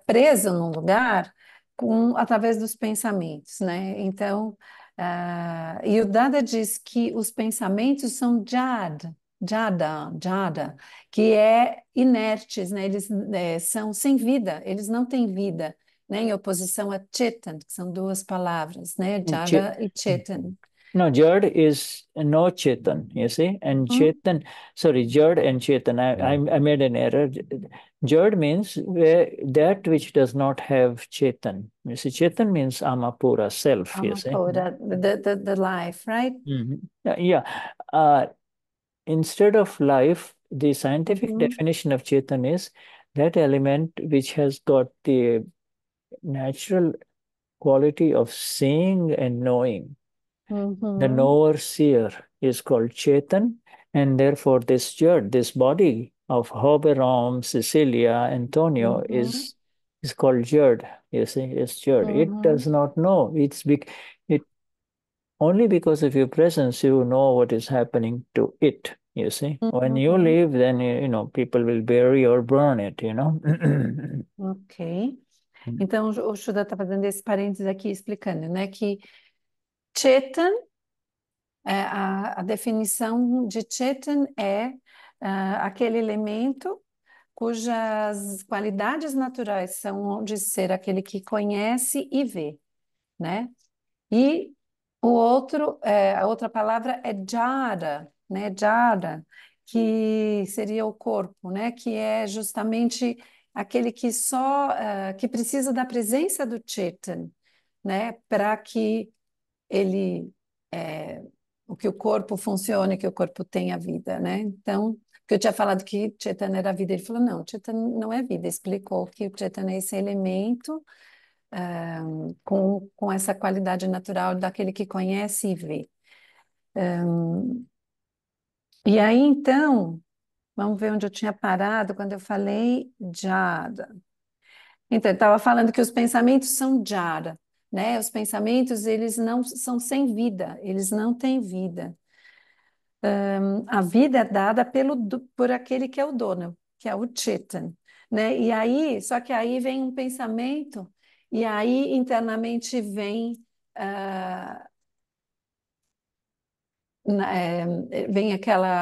preso num lugar através dos pensamentos, né? Então... e o Dada diz que os pensamentos são Jada, que é inertes, né? Eles são sem vida, eles não têm vida, né? Em oposição a Chetan, que são duas palavras, né? Jada e Chetan. No, Jad is no Chetan, you see? And Chetan, sorry, Jad and Chetan, I made an error. Jad means that which does not have Chetan. You see, Chetan means Amapura, self, you see? The life, right? Mm-hmm. Yeah. Instead of life, the scientific definition of Chetan is that element which has got the natural quality of seeing and knowing. Mm-hmm. The knower seer is called Chetan, and therefore this Jad, this body of Hoberam, Cecilia, Antonio is called Jad. You see, it's Jad. It does not know. It only because of your presence you know what is happening to it. You see, when you leave, then you know people will bury or burn it. You know. Okay. Então o Shuddha está fazendo esse parênteses aqui explicando, né, que Chetan, a definição de Chetan é aquele elemento cujas qualidades naturais são de ser aquele que conhece e vê, né? E a outra palavra é Jada, né? Jada, que seria o corpo, né? Que é justamente aquele que que precisa da presença do Chetan, né? Para que o corpo funcione, que o corpo tenha vida, né? Então, porque eu tinha falado que Chetan era vida, ele falou, não, Chetan não é vida, explicou que o Chetan é esse elemento com essa qualidade natural daquele que conhece e vê. E aí, então, vamos ver onde eu tinha parado quando eu falei Jada. Então, eu estava falando que os pensamentos são Jada. Né? Os pensamentos, eles não são sem vida, eles não têm vida. A vida é dada por aquele que é o dono, que é o Chetan, né? E aí, só que aí vem um pensamento, e aí internamente vem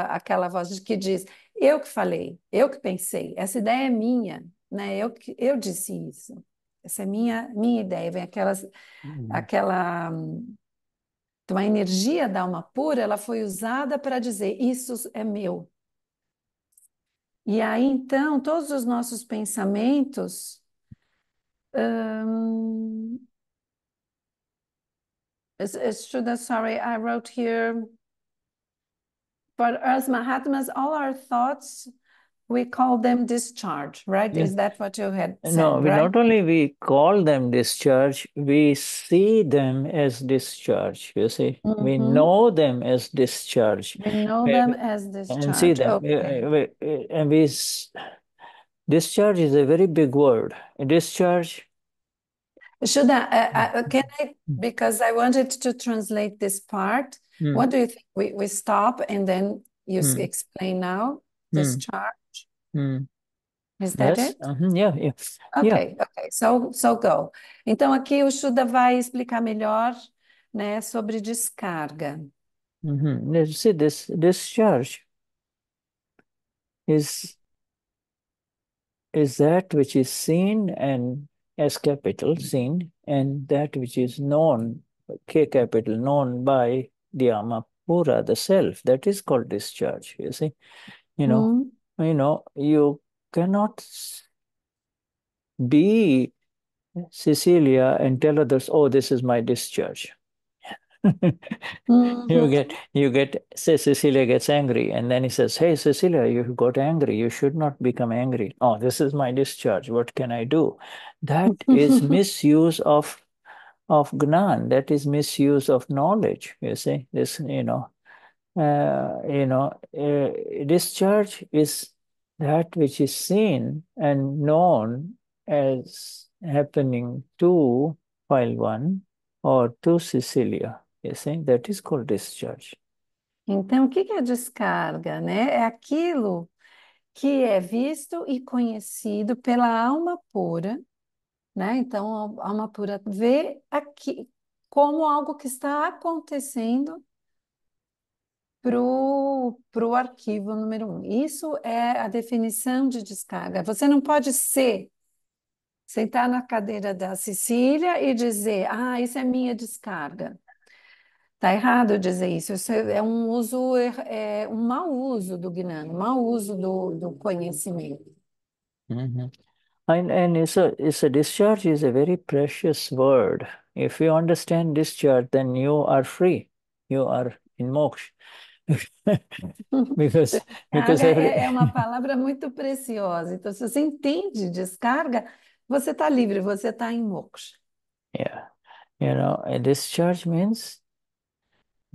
aquela voz que diz, eu que falei, eu que pensei, essa ideia é minha, né? Eu disse isso. Essa é minha ideia, vem então a energia da alma pura, ela foi usada para dizer, isso é meu. E aí, então, todos os nossos pensamentos, Shuddha, sorry, I wrote here, for us Mahatmas, all our thoughts we call them discharge, right? Yes. Is that what you had said? No, right? Not only we call them discharge, we see them as discharge, you see. Mm-hmm. We know them as discharge. We know them as discharge. And see them. Okay. And we, discharge is a very big word. Discharge. Shuddha, can I, because I wanted to translate this part. Mm. What do you think? We stop and then you explain now, discharge. Mm. Is that it? Uh-huh. Yeah. Okay. So go. Então aqui o Shuddha vai explicar melhor, né, sobre descarga. Mm-hmm. You see, this discharge is that which is seen and as capital, seen, and that which is known, K capital, known by the Amapura, the self, that is called discharge, you see. You cannot be Cecilia and tell others, oh, this is my discharge. Mm-hmm. Say Cecilia gets angry, and then he says, hey, Cecilia, you got angry. You should not become angry. Oh, this is my discharge. What can I do? That is misuse of Gnan. That is misuse of knowledge. You see, this, discharge is that which is seen and known as happening to file one or to Cecilia. You see, that is called discharge. Então, o que é descarga, né? É aquilo que é visto e conhecido pela alma pura, né? Então, a alma pura vê aqui como algo que está acontecendo para o arquivo número 1. Isso é a definição de descarga. Você não pode sentar na cadeira da Cecília e dizer, ah, isso é minha descarga. Está errado dizer isso. Isso é um uso, é um mau uso do Gnan, um mau uso do conhecimento. Mm-hmm. And it's a discharge is a very precious word. If you understand discharge, then you are free. You are in moksha. because é uma palavra muito preciosa. Então, se você entende descarga, você está livre, você está em moksha. Yeah. Discharge means,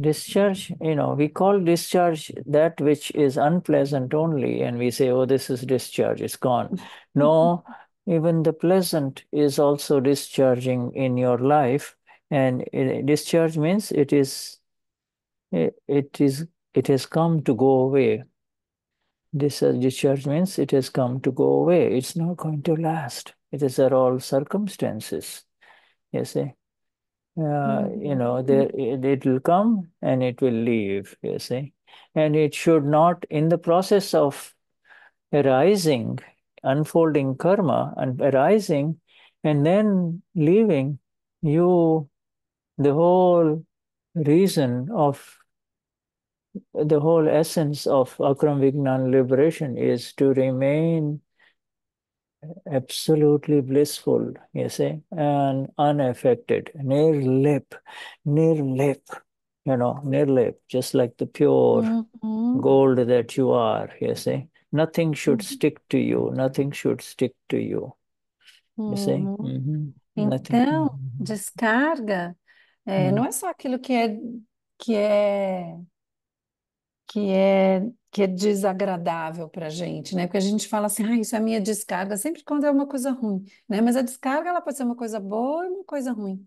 we call discharge that which is unpleasant only, and we say, oh, this is discharge, it's gone. No, even the pleasant is also discharging in your life, and discharge means it has come to go away. This discharge means it has come to go away. It's not going to last. These are all circumstances, you see. It will come and it will leave, you see. And it should not, in the process of arising, unfolding karma, and arising and then leaving, the whole reason of the whole essence of Akram Vignan liberation is to remain absolutely blissful, you see, and unaffected. Nirlep, Nirlep, just like the pure gold that you are, you see. Nothing should stick to you, you see. Mm-hmm. Então, descarga não é só aquilo que é desagradável para a gente, né? Porque a gente fala assim, ah, isso é a minha descarga, sempre quando é uma coisa ruim, né? Mas a descarga, ela pode ser uma coisa boa e uma coisa ruim,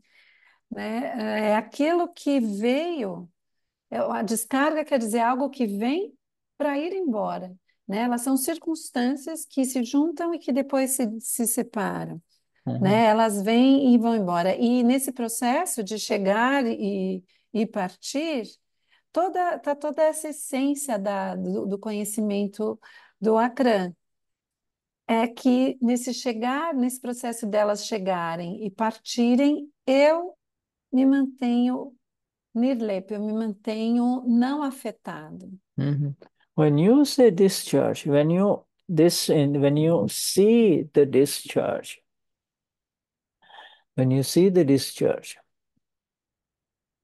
né? É aquilo que veio, a descarga quer dizer algo que vem para ir embora, né? Elas são circunstâncias que se juntam e que depois se separam, né? Elas vêm e vão embora. E nesse processo de chegar e partir, toda essa essência do conhecimento do Akram. É que nesse processo delas chegarem e partirem, eu me mantenho nirlep, eu me mantenho não afetado. Mm-hmm. When you say discharge, when you see the discharge,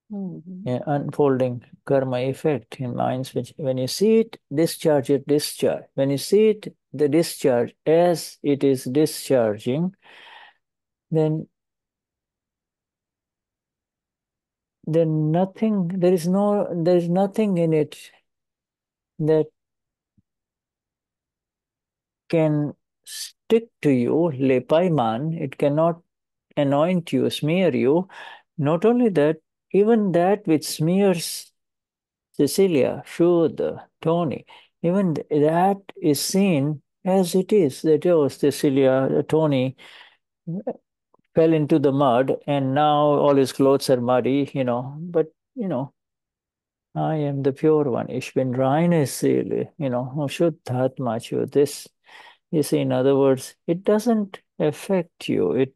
unfolding karma effect in minds, when you see it, discharge it, discharge. When you see it, the discharge, as it is discharging, then nothing, there is nothing in it that can stick to you, Lepayamaan, it cannot anoint you, smear you. Not only that, even that which smears Cecilia, Shuddha, Tony, even that is seen as it is, that oh, Cecilia, Tony fell into the mud and now all his clothes are muddy, you know, but, you know, I am the pure one. Ich bin reines Seele, you know, Shuddhatma, this, you see, in other words, it doesn't affect you. It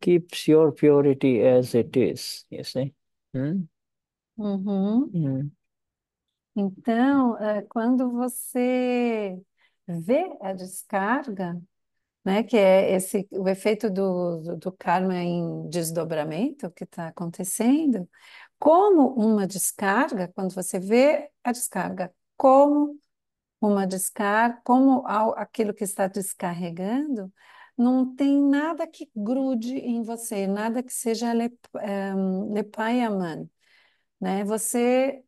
keeps your purity as it is, you see. Então, quando você vê a descarga, né, que é esse, o efeito do karma em desdobramento que está acontecendo, como uma descarga, quando você vê a descarga como uma descarga, como aquilo que está descarregando, não tem nada que grude em você, nada que seja Lepayamaan, né? Você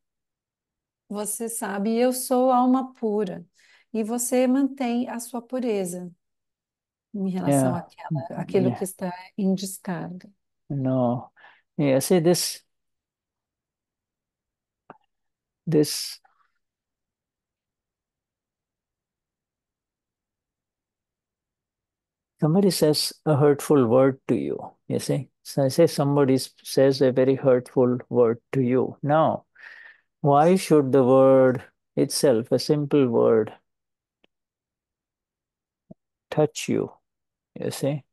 sabe, eu sou alma pura, e você mantém a sua pureza em relação àquilo que está em descarga. No, see this somebody says a hurtful word to you, you see. So I say somebody says a very hurtful word to you. Now, why should the word itself, a simple word, touch you? You see,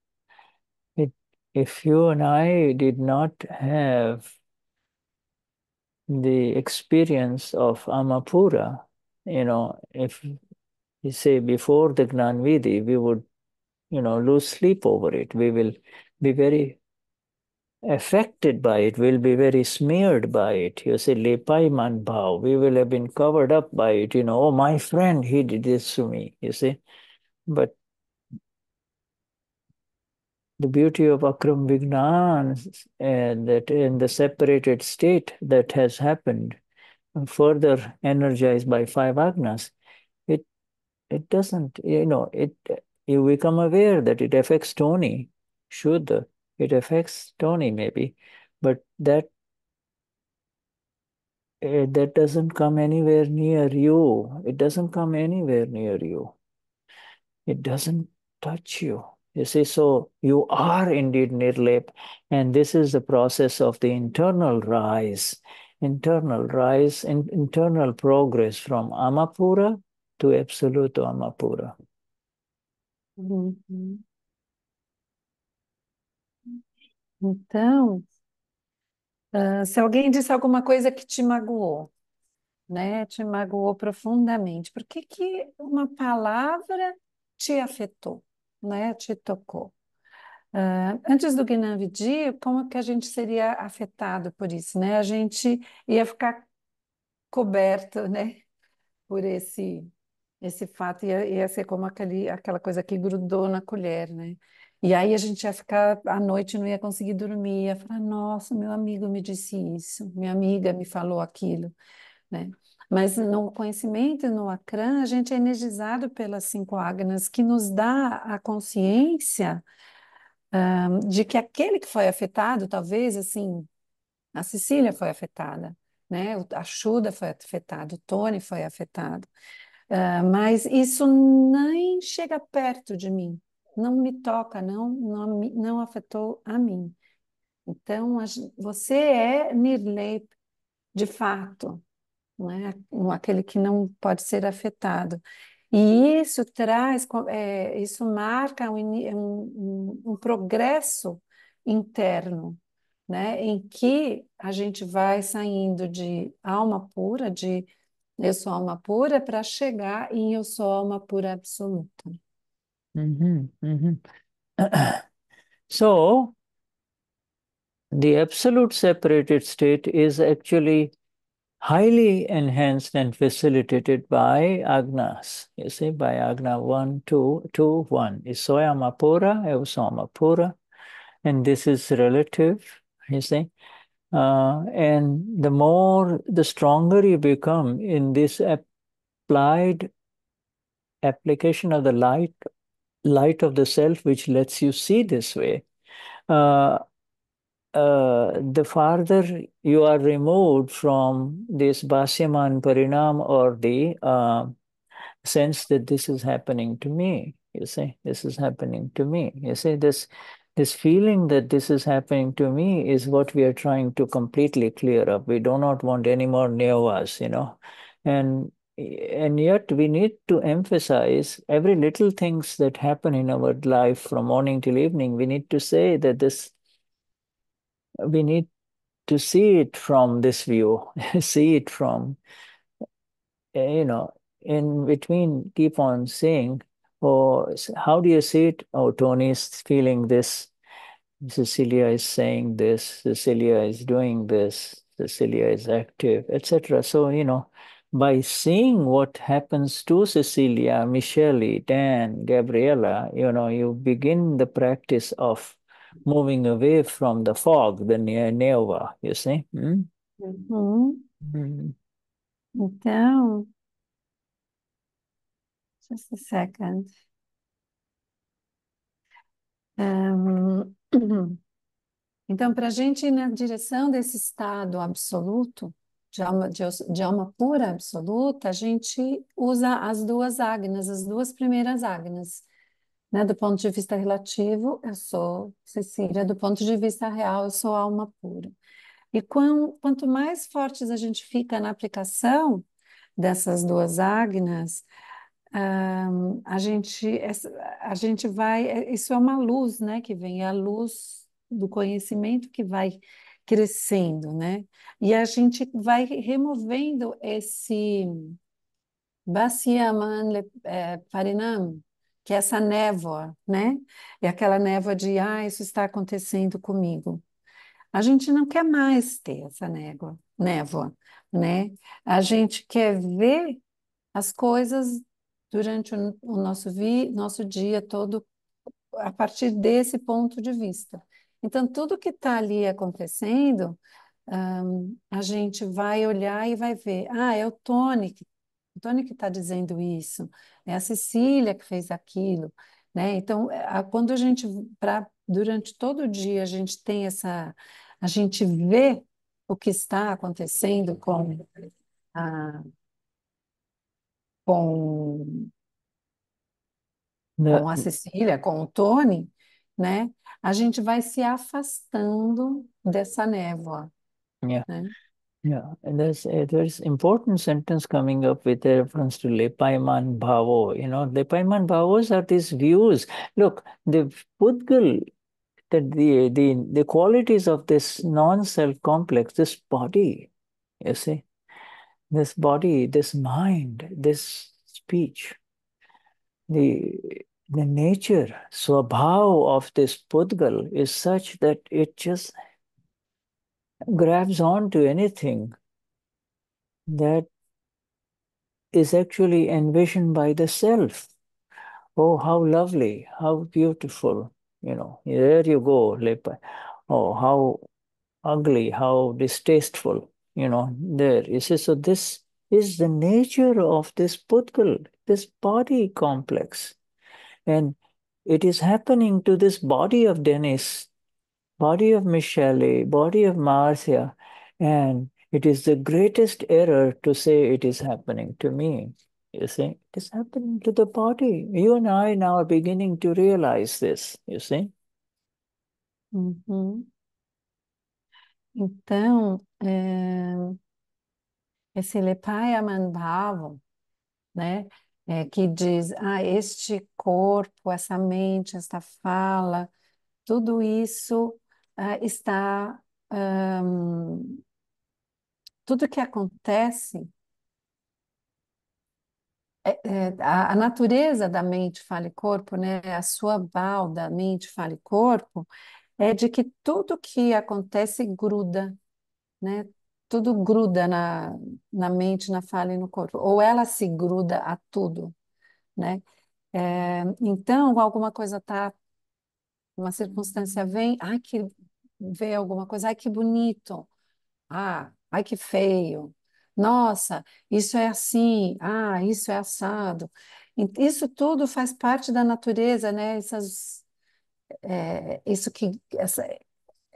if you and I did not have the experience of Amapura, you know, if you say before the Gnanvidhi, we would, you know, lose sleep over it. We will be very affected by it, will be very smeared by it. You say, Lepayamaan Bhaavo, we will have been covered up by it. You know, oh, my friend, he did this to me, you see. But the beauty of Akram Vignan and that in the separated state that has happened, further energized by 5 Agnas, it doesn't, you know, you become aware that it affects Tony, Shuddha. It affects Tony maybe, but that doesn't come anywhere near you. It doesn't come anywhere near you. It doesn't touch you. You see, so you are indeed Nirlep, and this is the process of the internal rise, and internal progress from Amapura to Absolute Amapura. Então, se alguém disse alguma coisa que te magoou, né? Te magoou profundamente. Por que que uma palavra te afetou, né? Te tocou? Antes do Gnanvidhi, como que a gente seria afetado por isso, né? A gente ia ficar coberto, né? Por esse fato, ia ser como aquela coisa que grudou na colher, né? E aí a gente ia ficar à noite, não ia conseguir dormir, ia falar, nossa, meu amigo me disse isso, minha amiga me falou aquilo, né? Mas no conhecimento, no Akram, a gente é energizado pelas 5 Agnas, que nos dá a consciência de que aquele que foi afetado, talvez assim, a Cecília foi afetada, né? A Shuddha foi afetada, o Tony foi afetado, mas isso nem chega perto de mim. Não me toca, não afetou a mim. Então, você é Nirlep, de fato, né? Aquele que não pode ser afetado. E isso traz, isso marca um progresso interno, né? Em que a gente vai saindo de alma pura, de eu sou alma pura, para chegar em eu sou alma pura absoluta. So, the absolute separated state is actually highly enhanced and facilitated by Agnas. You see, by Agna 1, 2, 2, 1. Is Soyamapura, Eusomapura. And this is relative, you see. And the more, the stronger you become in this applied application of the light of the self, which lets you see this way, the farther you are removed from this Bhassyamaan Parinam or the sense that this is happening to me, you see, this is happening to me, you see, this feeling that this is happening to me is what we are trying to completely clear up. We do not want any more Nevoas, you know, and yet we need to emphasize every little things that happen in our life from morning till evening. We need to say that this, we need to see it from this view, see it from, you know, in between, keep on saying, oh, how do you see it? Oh, Tony is feeling this. Cecilia is saying this. Cecilia is doing this. Cecilia is active, etc. So, you know, by seeing what happens to Cecilia, Michelle, Dan, Gabriella, you know, you begin the practice of moving away from the fog, the névoa, you see? Mm? Uhum. Mm. Então, just a second. Então, para a gente ir na direção desse estado absoluto, de alma pura absoluta, a gente usa as duas agnas, as duas primeiras agnas. Né? Do ponto de vista relativo, eu sou Cecília, do ponto de vista real, eu sou alma pura. E quanto mais fortes a gente fica na aplicação dessas duas agnas, a gente vai, isso é uma luz, né, que vem, é a luz do conhecimento que vai crescendo, né? E a gente vai removendo esse Bhassyamaan Parinam, que é essa névoa, né? É aquela névoa de, ah, isso está acontecendo comigo. A gente não quer mais ter essa névoa, né? A gente quer ver as coisas durante o nosso dia todo, a partir desse ponto de vista. Então, tudo que está ali acontecendo, a gente vai olhar e vai ver, ah, é o Tony que está dizendo isso, é a Cecília que fez aquilo, né? Então, quando a gente, durante todo o dia, a gente tem essa, a gente vê o que está acontecendo com a Cecília, com o Tony, né? A gente vai se afastando dessa névoa, yeah. Né? Yeah, and there's important sentence coming up with reference to Lepayamaan Bhaavo. You know, Lepayamaan Bhaavos are these views. Look, the Pudgal, the qualities of this non-self complex, this body, you see, this body, this mind, this speech, the nature, swabhav of this Pudgal is such that it just grabs on to anything that is actually envisioned by the self. Oh, how lovely, how beautiful, you know, there you go, Lepa. Oh, how ugly, how distasteful, you know, there. You see, so this is the nature of this Pudgal, this body complex. And it is happening to this body of Dennis, body of Michele, body of Marcia, and it is the greatest error to say it is happening to me. You see, it is happening to the body. You and I now are beginning to realize this, you see. Uhum. Então, esse Lepayamaan Bhaavo, né? Que diz, ah, este corpo, essa mente, esta fala, tudo isso está... tudo que acontece, a natureza da mente, fala e corpo, né, a sua balda, mente, fala e corpo, é de que tudo que acontece gruda, né? tudo gruda na mente, na fala e no corpo. Ou ela se gruda a tudo, né? Então, alguma coisa tá, uma circunstância vem, ai que vê alguma coisa, ai que bonito, ah, ai que feio, nossa, isso é assim, ah, isso é assado. Isso tudo faz parte da natureza, né?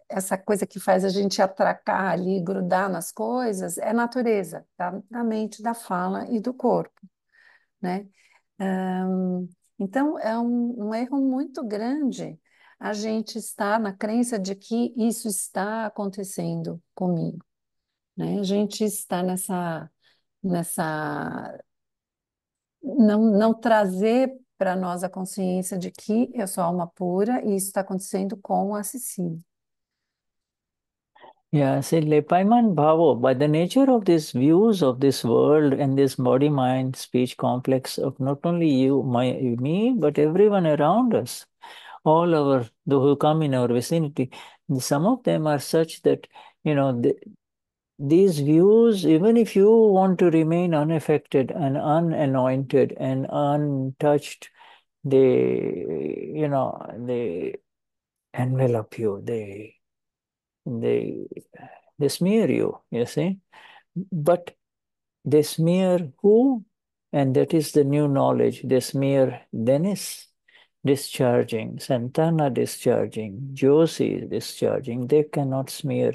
Essa coisa que faz a gente atracar ali, grudar nas coisas, é natureza, tá? Da mente, da fala e do corpo, né? Então, é um erro muito grande a gente estar na crença de que isso está acontecendo comigo, né? A gente está não trazer para nós a consciência de que eu sou alma pura e isso está acontecendo com a Cecília. Yeah, see, Lepayamaan Bhaavo, by the nature of these views of this world and this body-mind-speech complex of not only you, me, but everyone around us, all our, those who come in our vicinity, some of them are such that, you know, these views, even if you want to remain unaffected and unanointed and untouched, they envelop you, they smear you, you see. But they smear who? And that is the new knowledge. They smear Dennis discharging, Santana discharging, Josie discharging. They cannot smear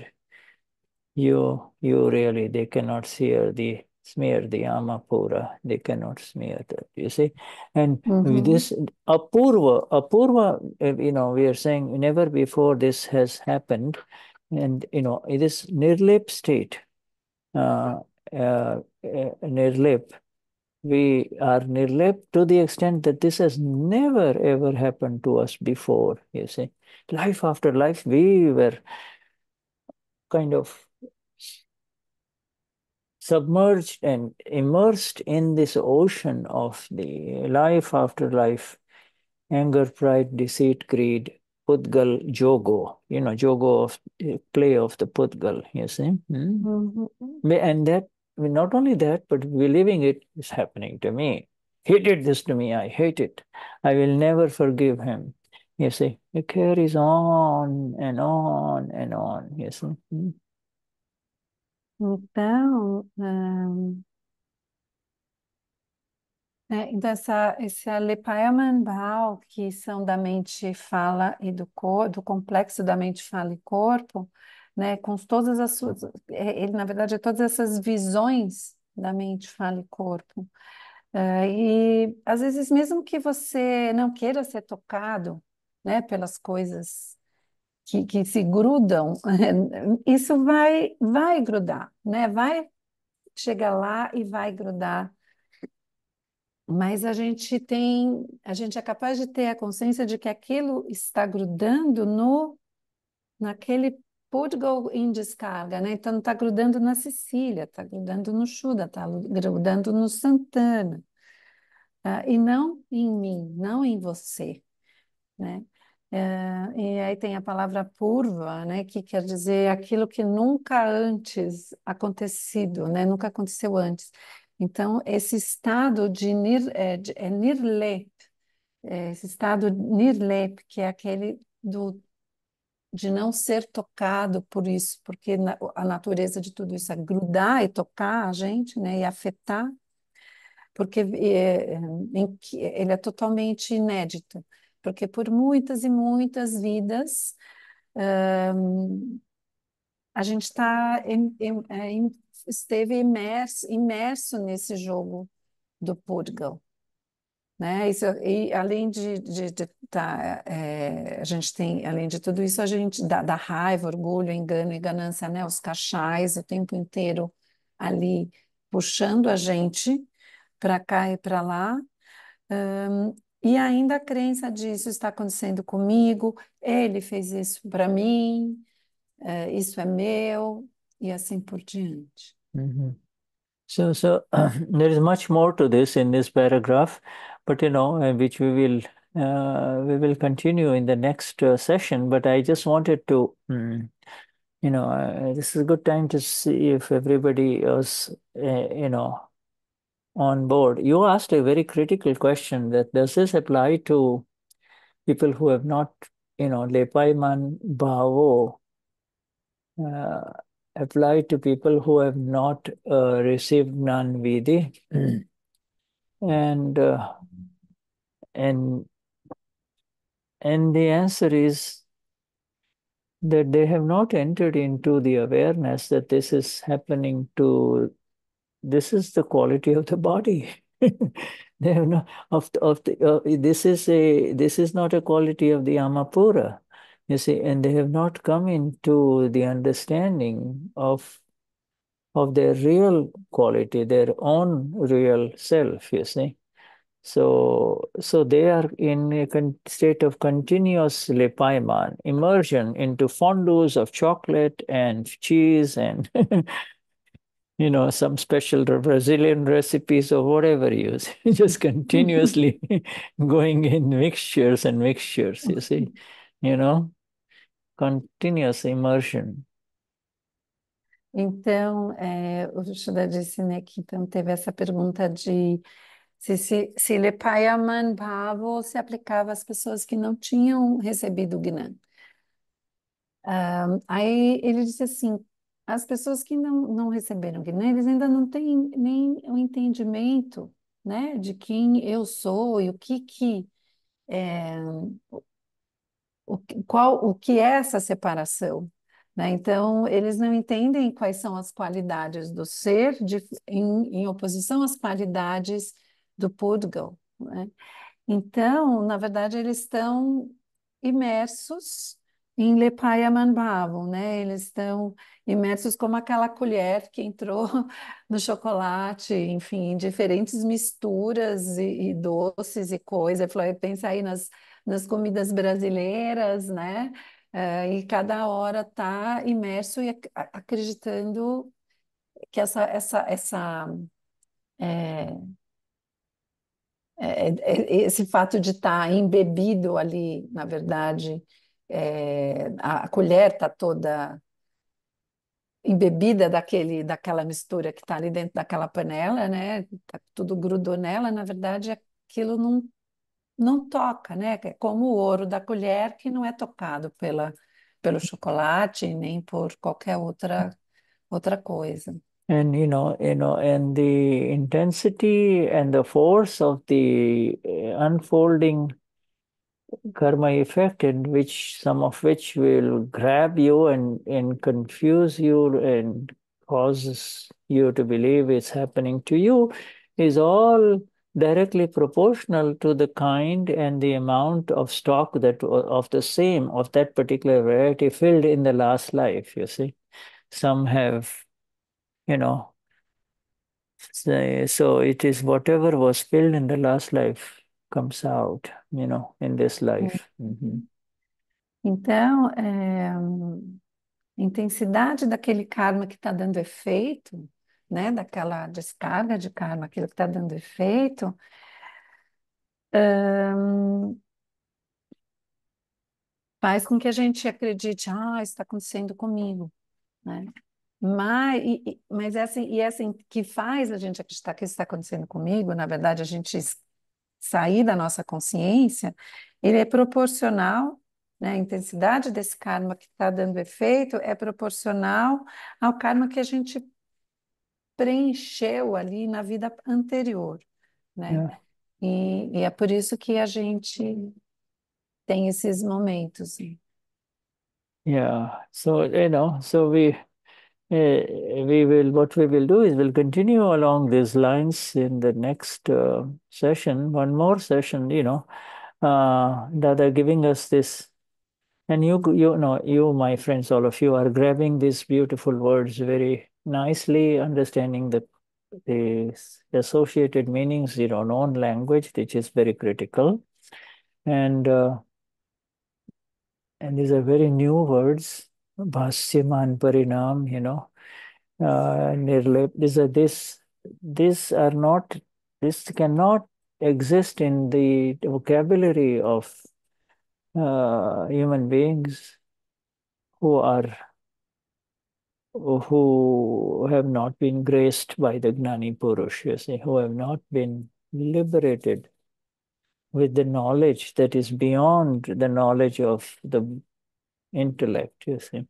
you really. They cannot smear the Amapura. They cannot smear that, you see. And with this Apurva, we are saying never before this has happened. And, it is Nirlep state, Nirlep. We are Nirlep to the extent that this has never ever happened to us before, you see. Life after life, we were kind of submerged and immersed in this ocean of the life after life, anger, pride, deceit, greed, Pudgal jogo, jogo of play of the Pudgal, you see. And that, not only that, but believing it is happening to me. He did this to me, I hate it. I will never forgive him. You see, it carries on and on and on, you see. Então, esse Lepayamaan Bhaavo, que são da mente, fala e do complexo da mente, fala e corpo, né, com todas as suas, ele na verdade é todas essas visões da mente, fala e corpo. E às vezes mesmo que você não queira ser tocado, né, pelas coisas que se grudam, isso vai grudar, né, vai chegar lá e vai grudar. Mas a gente é capaz de ter a consciência de que aquilo está grudando naquele Pudgal em descarga, né? Então, está grudando na Cecília, está grudando no Shuddha, está grudando no Santana, e não em mim, não em você, né? E aí tem a palavra purva, né? Que quer dizer aquilo que nunca antes acontecido, né? Nunca aconteceu antes. Então, esse estado de Nirlep, esse estado Nirlep, que é aquele de não ser tocado por isso, porque a natureza de tudo isso é grudar e tocar a gente, né, e afetar, porque ele é totalmente inédito, porque por muitas e muitas vidas a gente esteve imerso nesse jogo do Pudgal, né? Isso, e além a gente tem, além de tudo isso, a gente dá raiva, orgulho, engano e ganância, né? Os cachais o tempo inteiro ali puxando a gente para cá e para lá, e ainda a crença disso está acontecendo comigo, ele fez isso para mim, isso é meu, e assim por diante. So there is much more to this in this paragraph, but which we will continue in the next session. But I just wanted to this is a good time to see if everybody is, on board. You asked a very critical question that does this apply to people who have not, Lepayamaan Bhaavo, apply to people who have not received Gnanvidhi. And the answer is that they have not entered into the awareness that this is happening to, this is the quality of the body. They have not, this is not a quality of the Amapura, you see, and they have not come into the understanding of their real quality, their own real self, you see. So they are in a state of continuous lepayamaan, immersion into fondues of chocolate and cheese and, some special Brazilian recipes or whatever you see, just continuously going in mixtures and mixtures, you see, continuous immersion. Então, o Shuddha disse, né, que então teve essa pergunta de se Lepayamaan Bhaavo se aplicava às pessoas que não tinham recebido o Gnan. Aí ele disse assim, as pessoas que não receberam o Gnan, eles ainda não têm nem o entendimento, né, de quem eu sou e o que é essa separação. Né? Então, eles não entendem quais são as qualidades do ser em oposição às qualidades do Pudgal, né? Então, na verdade, eles estão imersos em Lepayamaan Bhaavo, né? Eles estão imersos como aquela colher que entrou no chocolate, enfim, em diferentes misturas e doces e coisas. Pensa aí nas comidas brasileiras, né? E cada hora está imerso e acreditando que esse fato de estar embebido ali, na verdade, a colher está toda embebida daquela mistura que está ali dentro daquela panela, né? Tudo grudou nela, na verdade, aquilo não toca, né? É como o ouro da colher que não é tocado pelo chocolate nem por qualquer outra coisa. And and the intensity and the force of the unfolding karma effect, in which some of which will grab you and confuse you and causes you to believe it's happening to you, is all directly proportional to the kind and the amount of stock of that particular variety filled in the last life. You see, some have. So it is whatever was filled in the last life comes out, in this life. Então, a intensidade daquele karma que está dando efeito, né, daquela descarga de karma, aquilo que está dando efeito, faz com que a gente acredite, isso está acontecendo comigo, né? Mas assim que faz a gente acreditar que isso está acontecendo comigo, na verdade, a gente sair da nossa consciência, ele é proporcional, né? A intensidade desse karma que está dando efeito é proporcional ao karma que a gente preencheu ali na vida anterior, né? Yeah. E é por isso que a gente tem esses momentos. Yeah, so, so what we will do is we'll continue along these lines in the next session, one more session, Dada giving us this, and you, my friends, all of you are grabbing these beautiful words very nicely, understanding the associated meanings in our own language, which is very critical, and these are very new words. Bhassyamaan Parinam, Nirlep, this cannot exist in the vocabulary of human beings who are who have not been graced by the Gnani Purush, you see, who have not been liberated with the knowledge that is beyond the knowledge of the intellect, you see.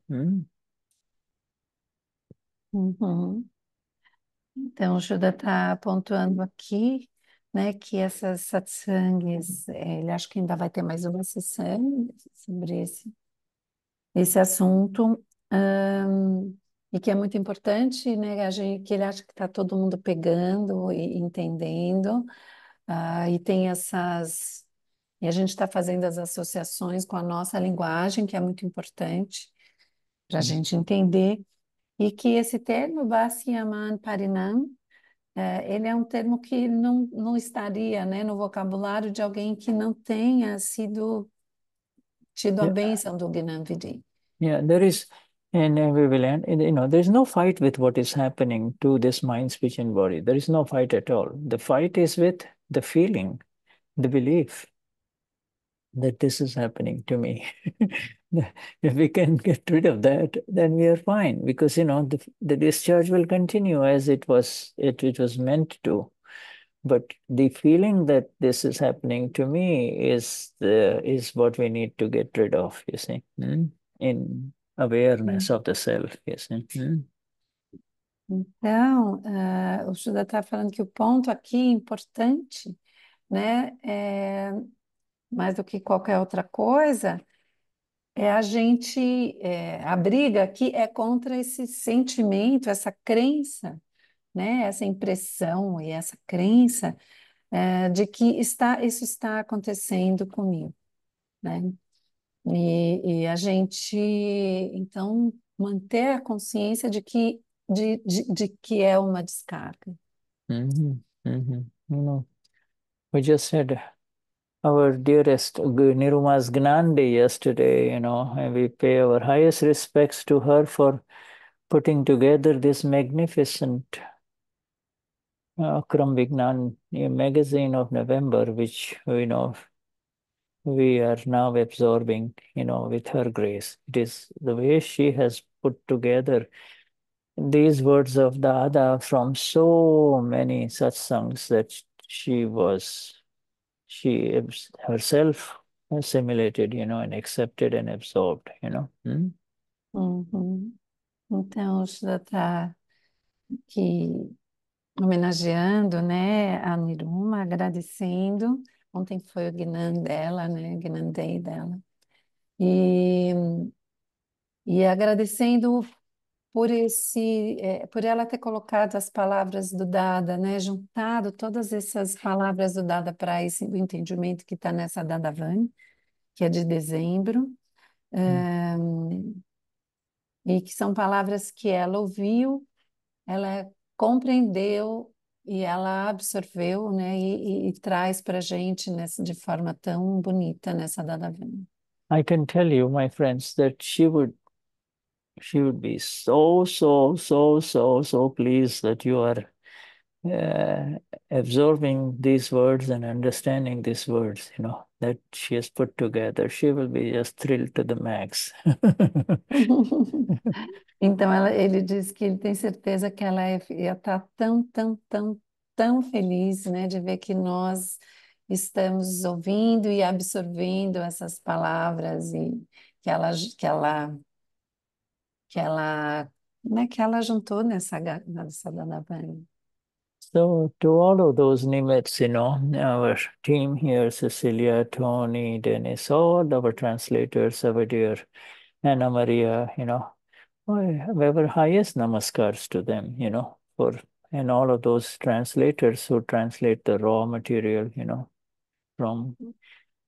Então, Shuddha está pontuando aqui, né, que essas satsangs, ele acho que ainda vai ter mais uma satsang sobre esse assunto, e que é muito importante, né, que ele acha que está todo mundo pegando e entendendo, e tem essas, e a gente está fazendo as associações com a nossa linguagem, que é muito importante para a gente entender. E que esse termo, Bhassyamaan Parinam, ele é um termo que não estaria, né, no vocabulário de alguém que não tenha tido a bênção do Gnanvidhi. Yeah, there is, and we will end, you know, there is no fight with what is happening to this mind, speech and body. There is no fight at all. The fight is with the feeling, the belief that this is happening to me. If we can get rid of that, then we are fine, because, you know, the discharge will continue as it was meant to. But the feeling that this is happening to me is what we need to get rid of, you see, in awareness of the self, you see. Então, o Shuddha está falando que o ponto aqui importante, né, mais do que qualquer outra coisa, a briga aqui é contra esse sentimento, essa crença, né? Essa impressão e essa crença de que isso está acontecendo comigo, né? E a gente, então, manter a consciência de que é uma descarga. You know, we just said our dearest Niruma's Gnandi yesterday, you know, and we pay our highest respects to her for putting together this magnificent Akram Vignan magazine of November, which, you know, we are now absorbing, you know, with her grace. It is the way she has put together these words of Dada from so many satsangs that she herself assimilated, you know, and accepted and absorbed, you know. Então, o Shuddha está aqui homenageando, né, a Niruma, agradecendo. Ontem foi o Gnan dela, né, Gnan Day dela. E agradecendo por ela ter colocado as palavras do Dada, né? Juntado todas essas palavras do Dada para esse entendimento que está nessa Dadavan, que é de dezembro, e que são palavras que ela ouviu, ela compreendeu e ela absorveu, né? E traz para a gente de forma tão bonita nessa Dadavan. I can tell you, my friends, that she would be so pleased that you are absorbing these words and understanding these words, you know, that she has put together. She will be just thrilled to the max. Então, ele diz que ele tem certeza que ela ia estar tão feliz, né, de ver que nós estamos ouvindo e absorvendo essas palavras e que ela juntou nessa Dadavan. So, to all of those Nimits, you know, our team here, Cecilia, Tony, Dennis, all our translators, our dear Anna Maria, you know, our highest namaskars to them, you know, and all of those translators who translate the raw material, you know, from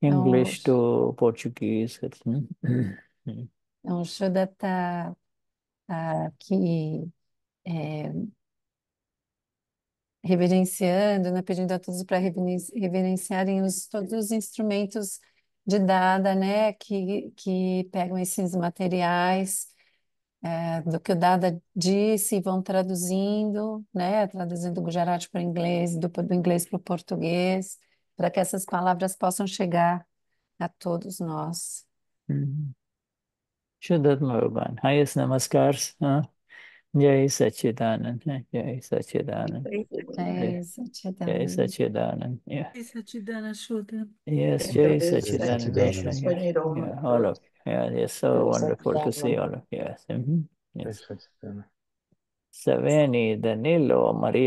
English to Portuguese. Então, o Shuddha está aqui reverenciando, né, pedindo a todos para reverenciarem todos os instrumentos de Dada, né, que pegam esses materiais do que o Dada disse e vão traduzindo, né, traduzindo do Gujarati para o inglês, do inglês para o português, para que essas palavras possam chegar a todos nós. Shuddha Bhagavan, highest namaskars, Jai Satchidanand, Jai Satchidanand, Jai Satchidanand, Jai Satchidanand Shuddha. Yes, Jai Satchidanand Shuddha. Yeah, all of it's so wonderful to see all of you. Yes. Savani, Danilo, Maria.